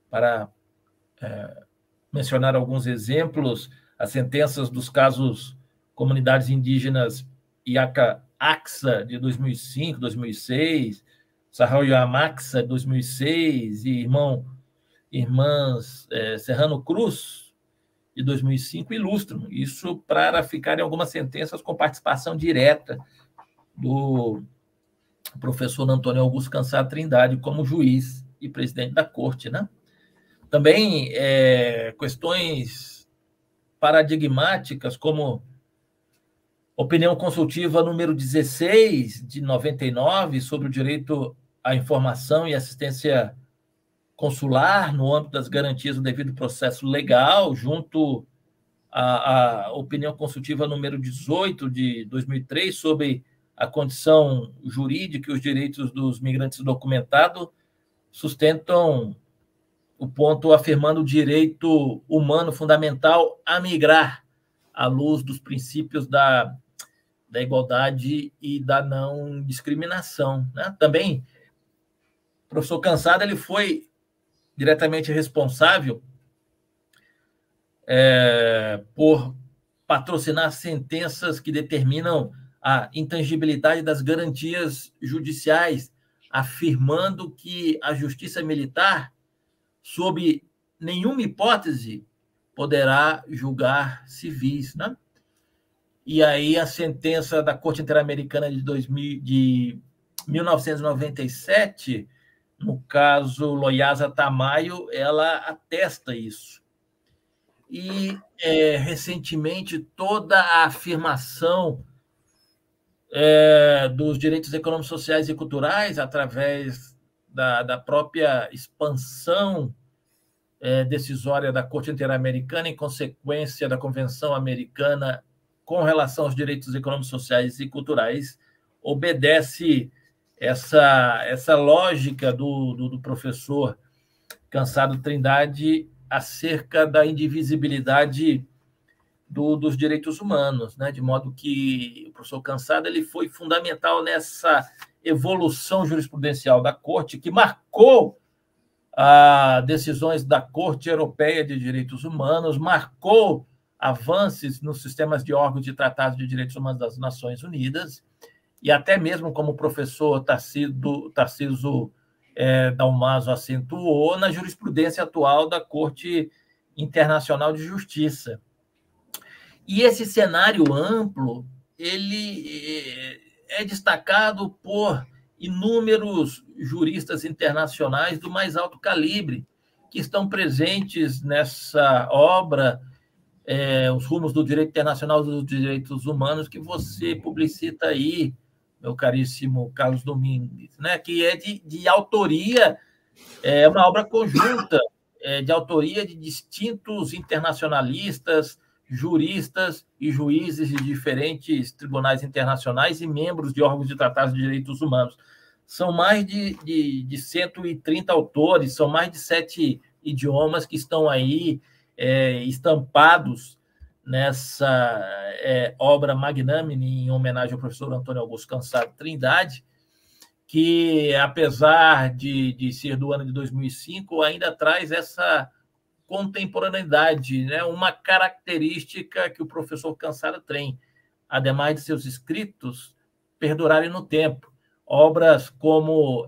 para mencionar alguns exemplos, as sentenças dos casos Comunidades Indígenas Iaca-Axa, de 2005, 2006, Sarrauiamaxa, 2006, e Irmãs Serrano Cruz, de 2005, ilustram isso para ficarem algumas sentenças com participação direta do professor Antônio Augusto Cançado Trindade como juiz e presidente da corte, né? Também questões paradigmáticas como opinião consultiva número 16, de 99, sobre o direito à informação e assistência consular no âmbito das garantias do devido processo legal, junto à opinião consultiva número 18, de 2003, sobre a condição jurídica e os direitos dos migrantes documentados, sustentam o ponto afirmando o direito humano fundamental a migrar à luz dos princípios da igualdade e da não discriminação, né? Também, o professor Cançado ele foi diretamente responsável por patrocinar sentenças que determinam a intangibilidade das garantias judiciais, afirmando que a justiça militar, sob nenhuma hipótese, poderá julgar civis, né? E aí a sentença da Corte Interamericana de 1997, no caso Loyasa Tamayo, ela atesta isso. E, recentemente, toda a afirmação dos direitos econômicos, sociais e culturais, através da própria expansão decisória da Corte Interamericana, em consequência da Convenção Americana com relação aos direitos econômicos, sociais e culturais, obedece essa lógica do professor Cançado Trindade acerca da indivisibilidade dos direitos humanos, né? De modo que o professor Cançado ele foi fundamental nessa evolução jurisprudencial da Corte, que marcou decisões da Corte Europeia de Direitos Humanos, marcou avances nos sistemas de órgãos de tratados de direitos humanos das Nações Unidas, e até mesmo, como o professor Tarcísio Dal Maso acentuou, na jurisprudência atual da Corte Internacional de Justiça. E esse cenário amplo ele é destacado por inúmeros juristas internacionais do mais alto calibre que estão presentes nessa obra, Os Rumos do Direito Internacional dos Direitos Humanos, que você publicita aí, meu caríssimo Carlos Domínguez, né? Que é de autoria, é uma obra conjunta, de autoria de distintos internacionalistas, juristas e juízes de diferentes tribunais internacionais e membros de órgãos de tratados de direitos humanos. São mais de 130 autores, são mais de 7 idiomas que estão aí estampados nessa obra magnânime em homenagem ao professor Antônio Augusto Cançado Trindade, que, apesar de ser do ano de 2005, ainda traz essa contemporaneidade, né? Uma característica que o professor Cançado tem, ademais de seus escritos perdurarem no tempo. Obras como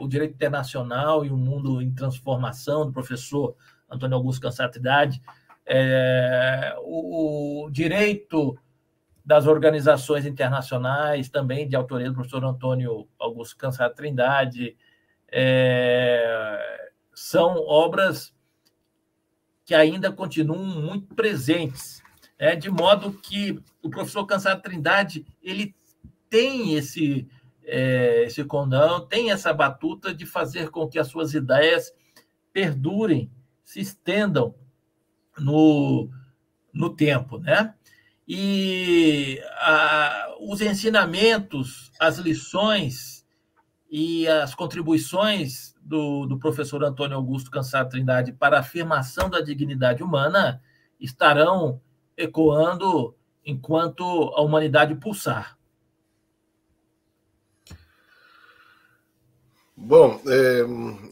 O Direito Internacional e o Mundo em Transformação, do professor Antônio Augusto Cançado Trindade, o Direito das Organizações Internacionais, também de autoria do professor Antônio Augusto Cançado Trindade, são obras que ainda continuam muito presentes, de modo que o professor Cançado Trindade ele tem esse condão, tem essa batuta de fazer com que as suas ideias perdurem, se estendam no tempo, né? E os ensinamentos, as lições e as contribuições do professor Antônio Augusto Cançado Trindade para a afirmação da dignidade humana estarão ecoando enquanto a humanidade pulsar. Bom,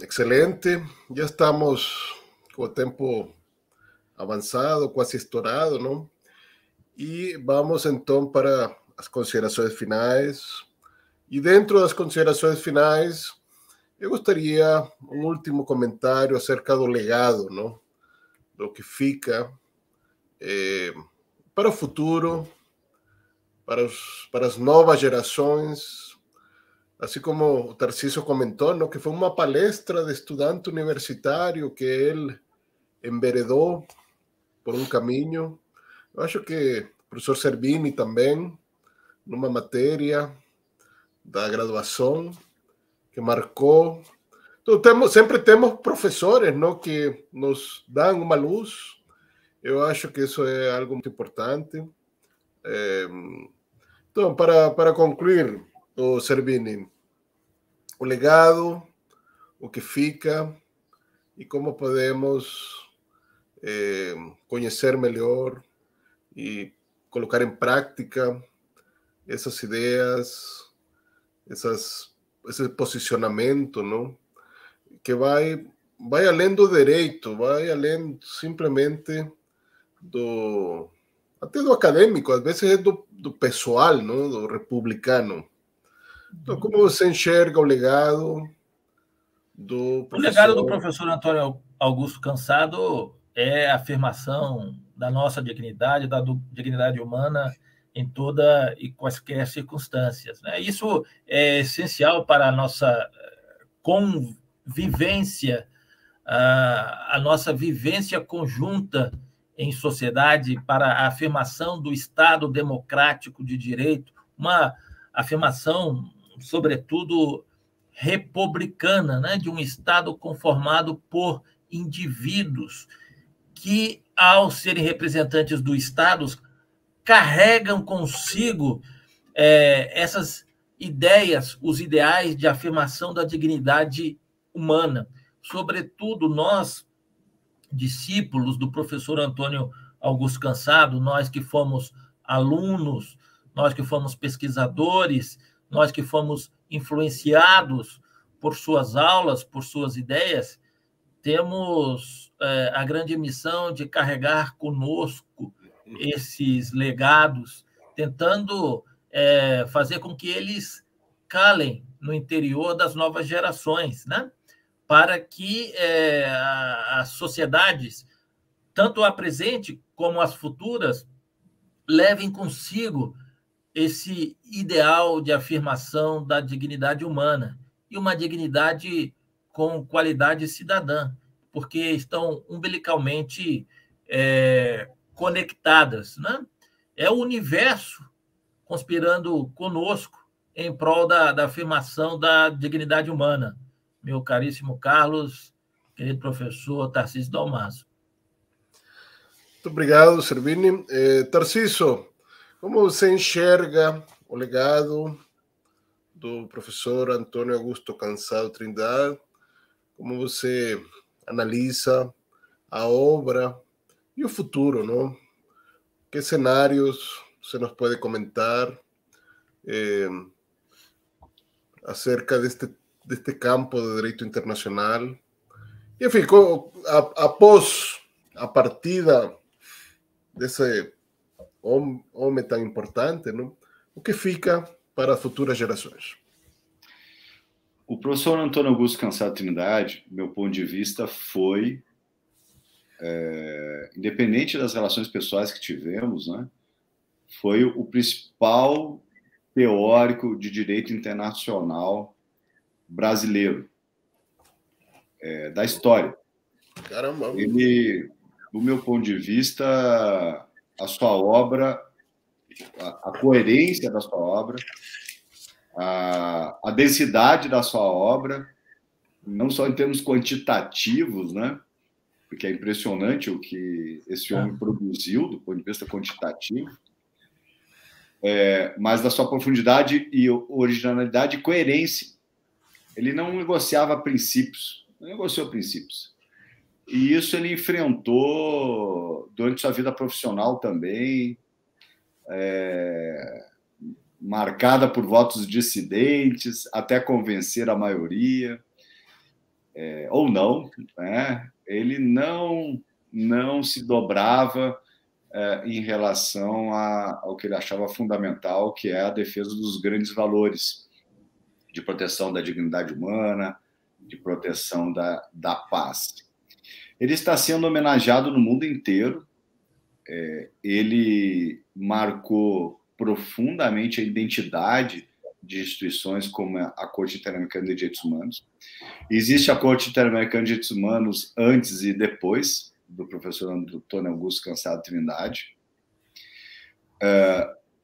excelente. Já estamos com o tempo avançado, quase estourado, não? E vamos, então, para as considerações finais. E dentro das considerações finais, eu gostaria um último comentário acerca do legado, não? Do que fica para o futuro, para as novas gerações. Assim como o Tarcísio comentou, não, que foi uma palestra de estudante universitário que ele enveredou por um caminho. Eu acho que o professor Zerbini também, numa matéria da graduação, que marcou. Então, sempre temos professores, não, que nos dão uma luz. Eu acho que isso é algo muito importante. Então, para concluir, o Zerbini, o legado, o que fica e como podemos conhecer melhor e colocar em prática essas ideias, esse posicionamento, não? Que vai além do direito, vai além simplesmente até do acadêmico, às vezes é do pessoal, não? Do republicano. Então, como você enxerga o legado do professor? O legado do professor Antônio Augusto Cançado é a afirmação da nossa dignidade, da dignidade humana em toda e quaisquer circunstâncias, né? Isso é essencial para a nossa convivência, a nossa vivência conjunta em sociedade, para a afirmação do Estado democrático de direito, uma afirmação sobretudo republicana, né, de um Estado conformado por indivíduos que, ao serem representantes do Estado, carregam consigo essas ideias, os ideais de afirmação da dignidade humana. Sobretudo nós, discípulos do professor Antônio Augusto Cançado, nós que fomos alunos, nós que fomos pesquisadores, nós que fomos influenciados por suas aulas, por suas ideias, temos a grande missão de carregar conosco esses legados, tentando fazer com que eles calem no interior das novas gerações, né? Para que as sociedades, tanto a presente como as futuras, levem consigo esse ideal de afirmação da dignidade humana e uma dignidade com qualidade cidadã, porque estão umbilicalmente conectadas, né? É o universo conspirando conosco em prol da afirmação da dignidade humana. Meu caríssimo Carlos, querido professor Tarcísio Dal Maso. Muito obrigado, Zerbini. Tarcísio, como você enxerga o legado do professor Antônio Augusto Cançado Trindade? Como você analisa a obra e o futuro, não? Que cenários você nos pode comentar acerca deste campo de direito internacional? E, enfim, após a partida desse homem tão importante, não? O que fica para futuras gerações? O professor Antônio Augusto Cançado Trindade, do meu ponto de vista, foi, independente das relações pessoais que tivemos, né, foi o principal teórico de direito internacional brasileiro da história. Caramba! Ele, do meu ponto de vista, a sua obra, a coerência da sua obra, a densidade da sua obra, não só em termos quantitativos, né? Porque é impressionante o que esse homem produziu do ponto de vista quantitativo, mas da sua profundidade e originalidade e coerência Ele não negociava princípios, não negociou princípios. E isso ele enfrentou durante sua vida profissional também, marcada por votos dissidentes, até convencer a maioria, ou não, né? Ele não se dobrava em relação ao que ele achava fundamental, que é a defesa dos grandes valores de proteção da dignidade humana, de proteção da paz. Ele está sendo homenageado no mundo inteiro. Ele marcou profundamente a identidade de instituições como a Corte Interamericana de Direitos Humanos. Existe a Corte Interamericana de Direitos Humanos antes e depois do professor Antônio Augusto Cançado Trindade.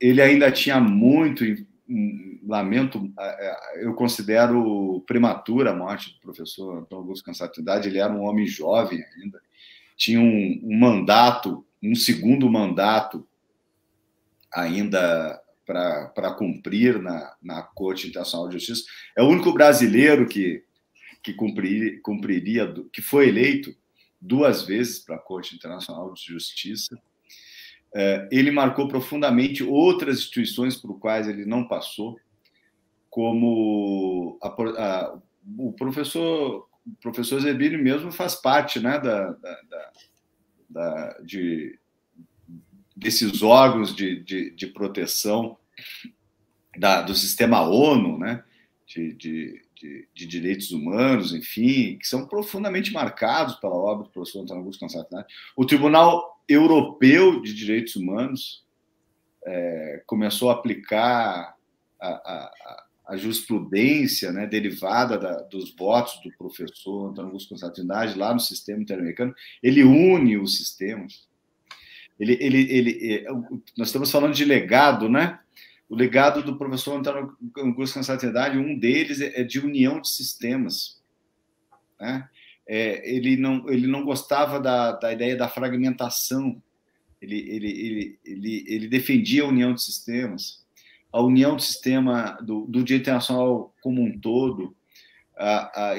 Ele ainda tinha muito... Lamento, eu considero prematura a morte do professor Antônio Augusto Cançado Trindade. Ele era um homem jovem ainda, tinha um mandato, um segundo mandato ainda para cumprir na Corte Internacional de Justiça. É o único brasileiro que cumpriria, que foi eleito 2 vezes para a Corte Internacional de Justiça. Ele marcou profundamente outras instituições por quais ele não passou, como o professor Zerbini mesmo faz parte, né, desses órgãos de proteção do sistema ONU, né, de direitos humanos, enfim, que são profundamente marcados pela obra do professor Antônio Augusto Cançado Trindade. O Tribunal Europeu de Direitos Humanos começou a aplicar a jurisprudência, né, derivada dos votos do professor Antônio Augusto Cançado Trindade lá no sistema interamericano. Ele une os sistemas. Nós estamos falando de legado, né? O legado do professor Antônio Augusto Cançado Trindade, um deles é de união de sistemas, né? Ele não gostava da ideia da fragmentação. Ele defendia a união de sistemas, a união do sistema do direito internacional como um todo,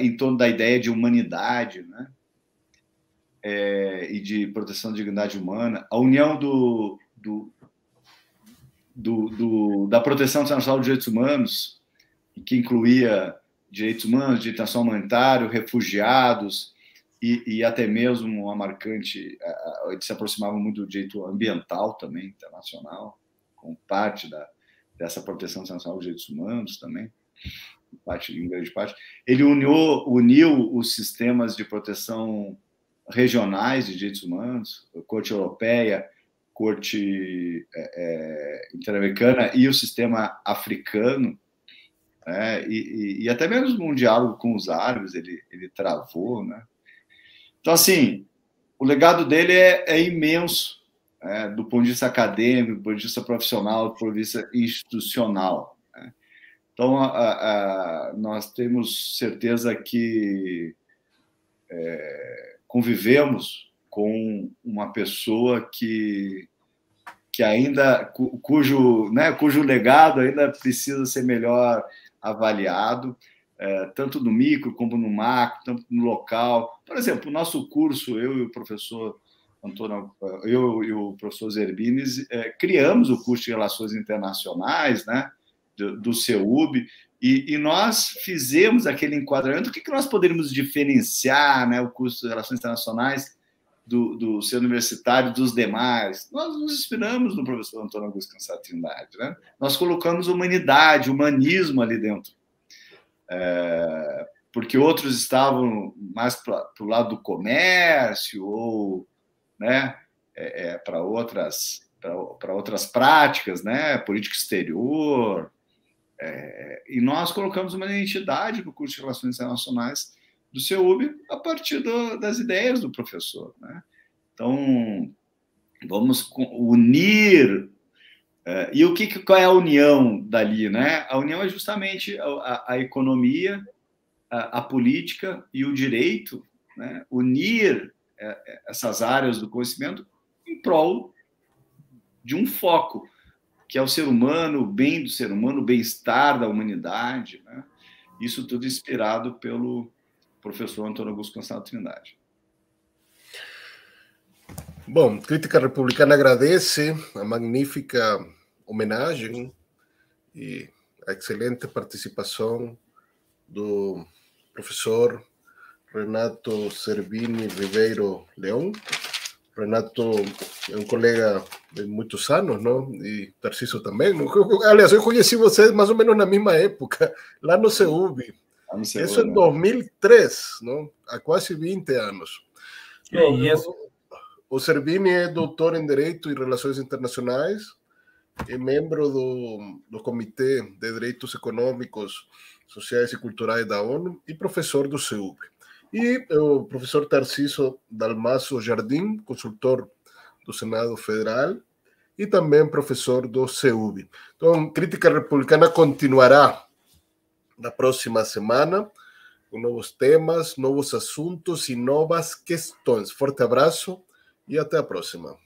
em torno da ideia de humanidade, né? E de proteção da dignidade humana, a união da proteção internacional dos direitos humanos, que incluía direitos humanos, direito internacional humanitário, refugiados e até mesmo uma marcante... Eles se aproximavam muito do direito ambiental também, internacional, como parte dessa proteção internacional dos direitos humanos também, em grande parte. Ele uniu os sistemas de proteção regionais de direitos humanos, a Corte Europeia, Corte Interamericana e o sistema africano, e até mesmo um diálogo com os árabes ele travou, né? Então, assim, o legado dele é imenso, do ponto de vista acadêmico, do ponto de vista profissional, do ponto de vista institucional, né? Então, nós temos certeza que convivemos com uma pessoa que ainda cujo legado ainda precisa ser melhor avaliado, tanto no micro como no macro, tanto no local. Por exemplo, o nosso curso, eu e o professor Zerbini, criamos o curso de Relações Internacionais, né, do CEUB, e nós fizemos aquele enquadramento. O que nós poderíamos diferenciar, né, o curso de Relações Internacionais do ser universitário dos demais? Nós nos inspiramos no professor Antônio Augusto Cançado Trindade, né? Nós colocamos humanidade, humanismo ali dentro, porque outros estavam mais para o lado do comércio, ou, né, para outras práticas, né, política exterior, e nós colocamos uma identidade para o curso de Relações Internacionais do CEUB a partir das ideias do professor, né? Então, vamos unir. E qual é a união dali, né? A união é justamente a economia, a política e o direito, né? Unir essas áreas do conhecimento em prol de um foco, que é o ser humano, o bem do ser humano, o bem-estar da humanidade, né? Isso tudo inspirado pelo professor Antônio Augusto Cançado Trindade. Bom, Crítica Republicana agradece a magnífica homenagem e a excelente participação do professor Renato Zerbini Ribeiro Leão. Renato é um colega de muitos anos, não? E Tarcísio também. Não? Aliás, eu conheci vocês mais ou menos na mesma época, lá no CEUB. Isso em 2003, não? Há quase 20 anos. O Zerbini é doutor em Direito e Relações Internacionais, é membro do Comitê de Direitos Econômicos, Sociais e Culturais da ONU e professor do CEUB. E o professor Tarcísio Dal Maso Jardim, consultor do Senado Federal e também professor do CEUB. Então, Crítica Republicana continuará na próxima semana com novos temas, novos assuntos e novas questões. Forte abraço e até a próxima.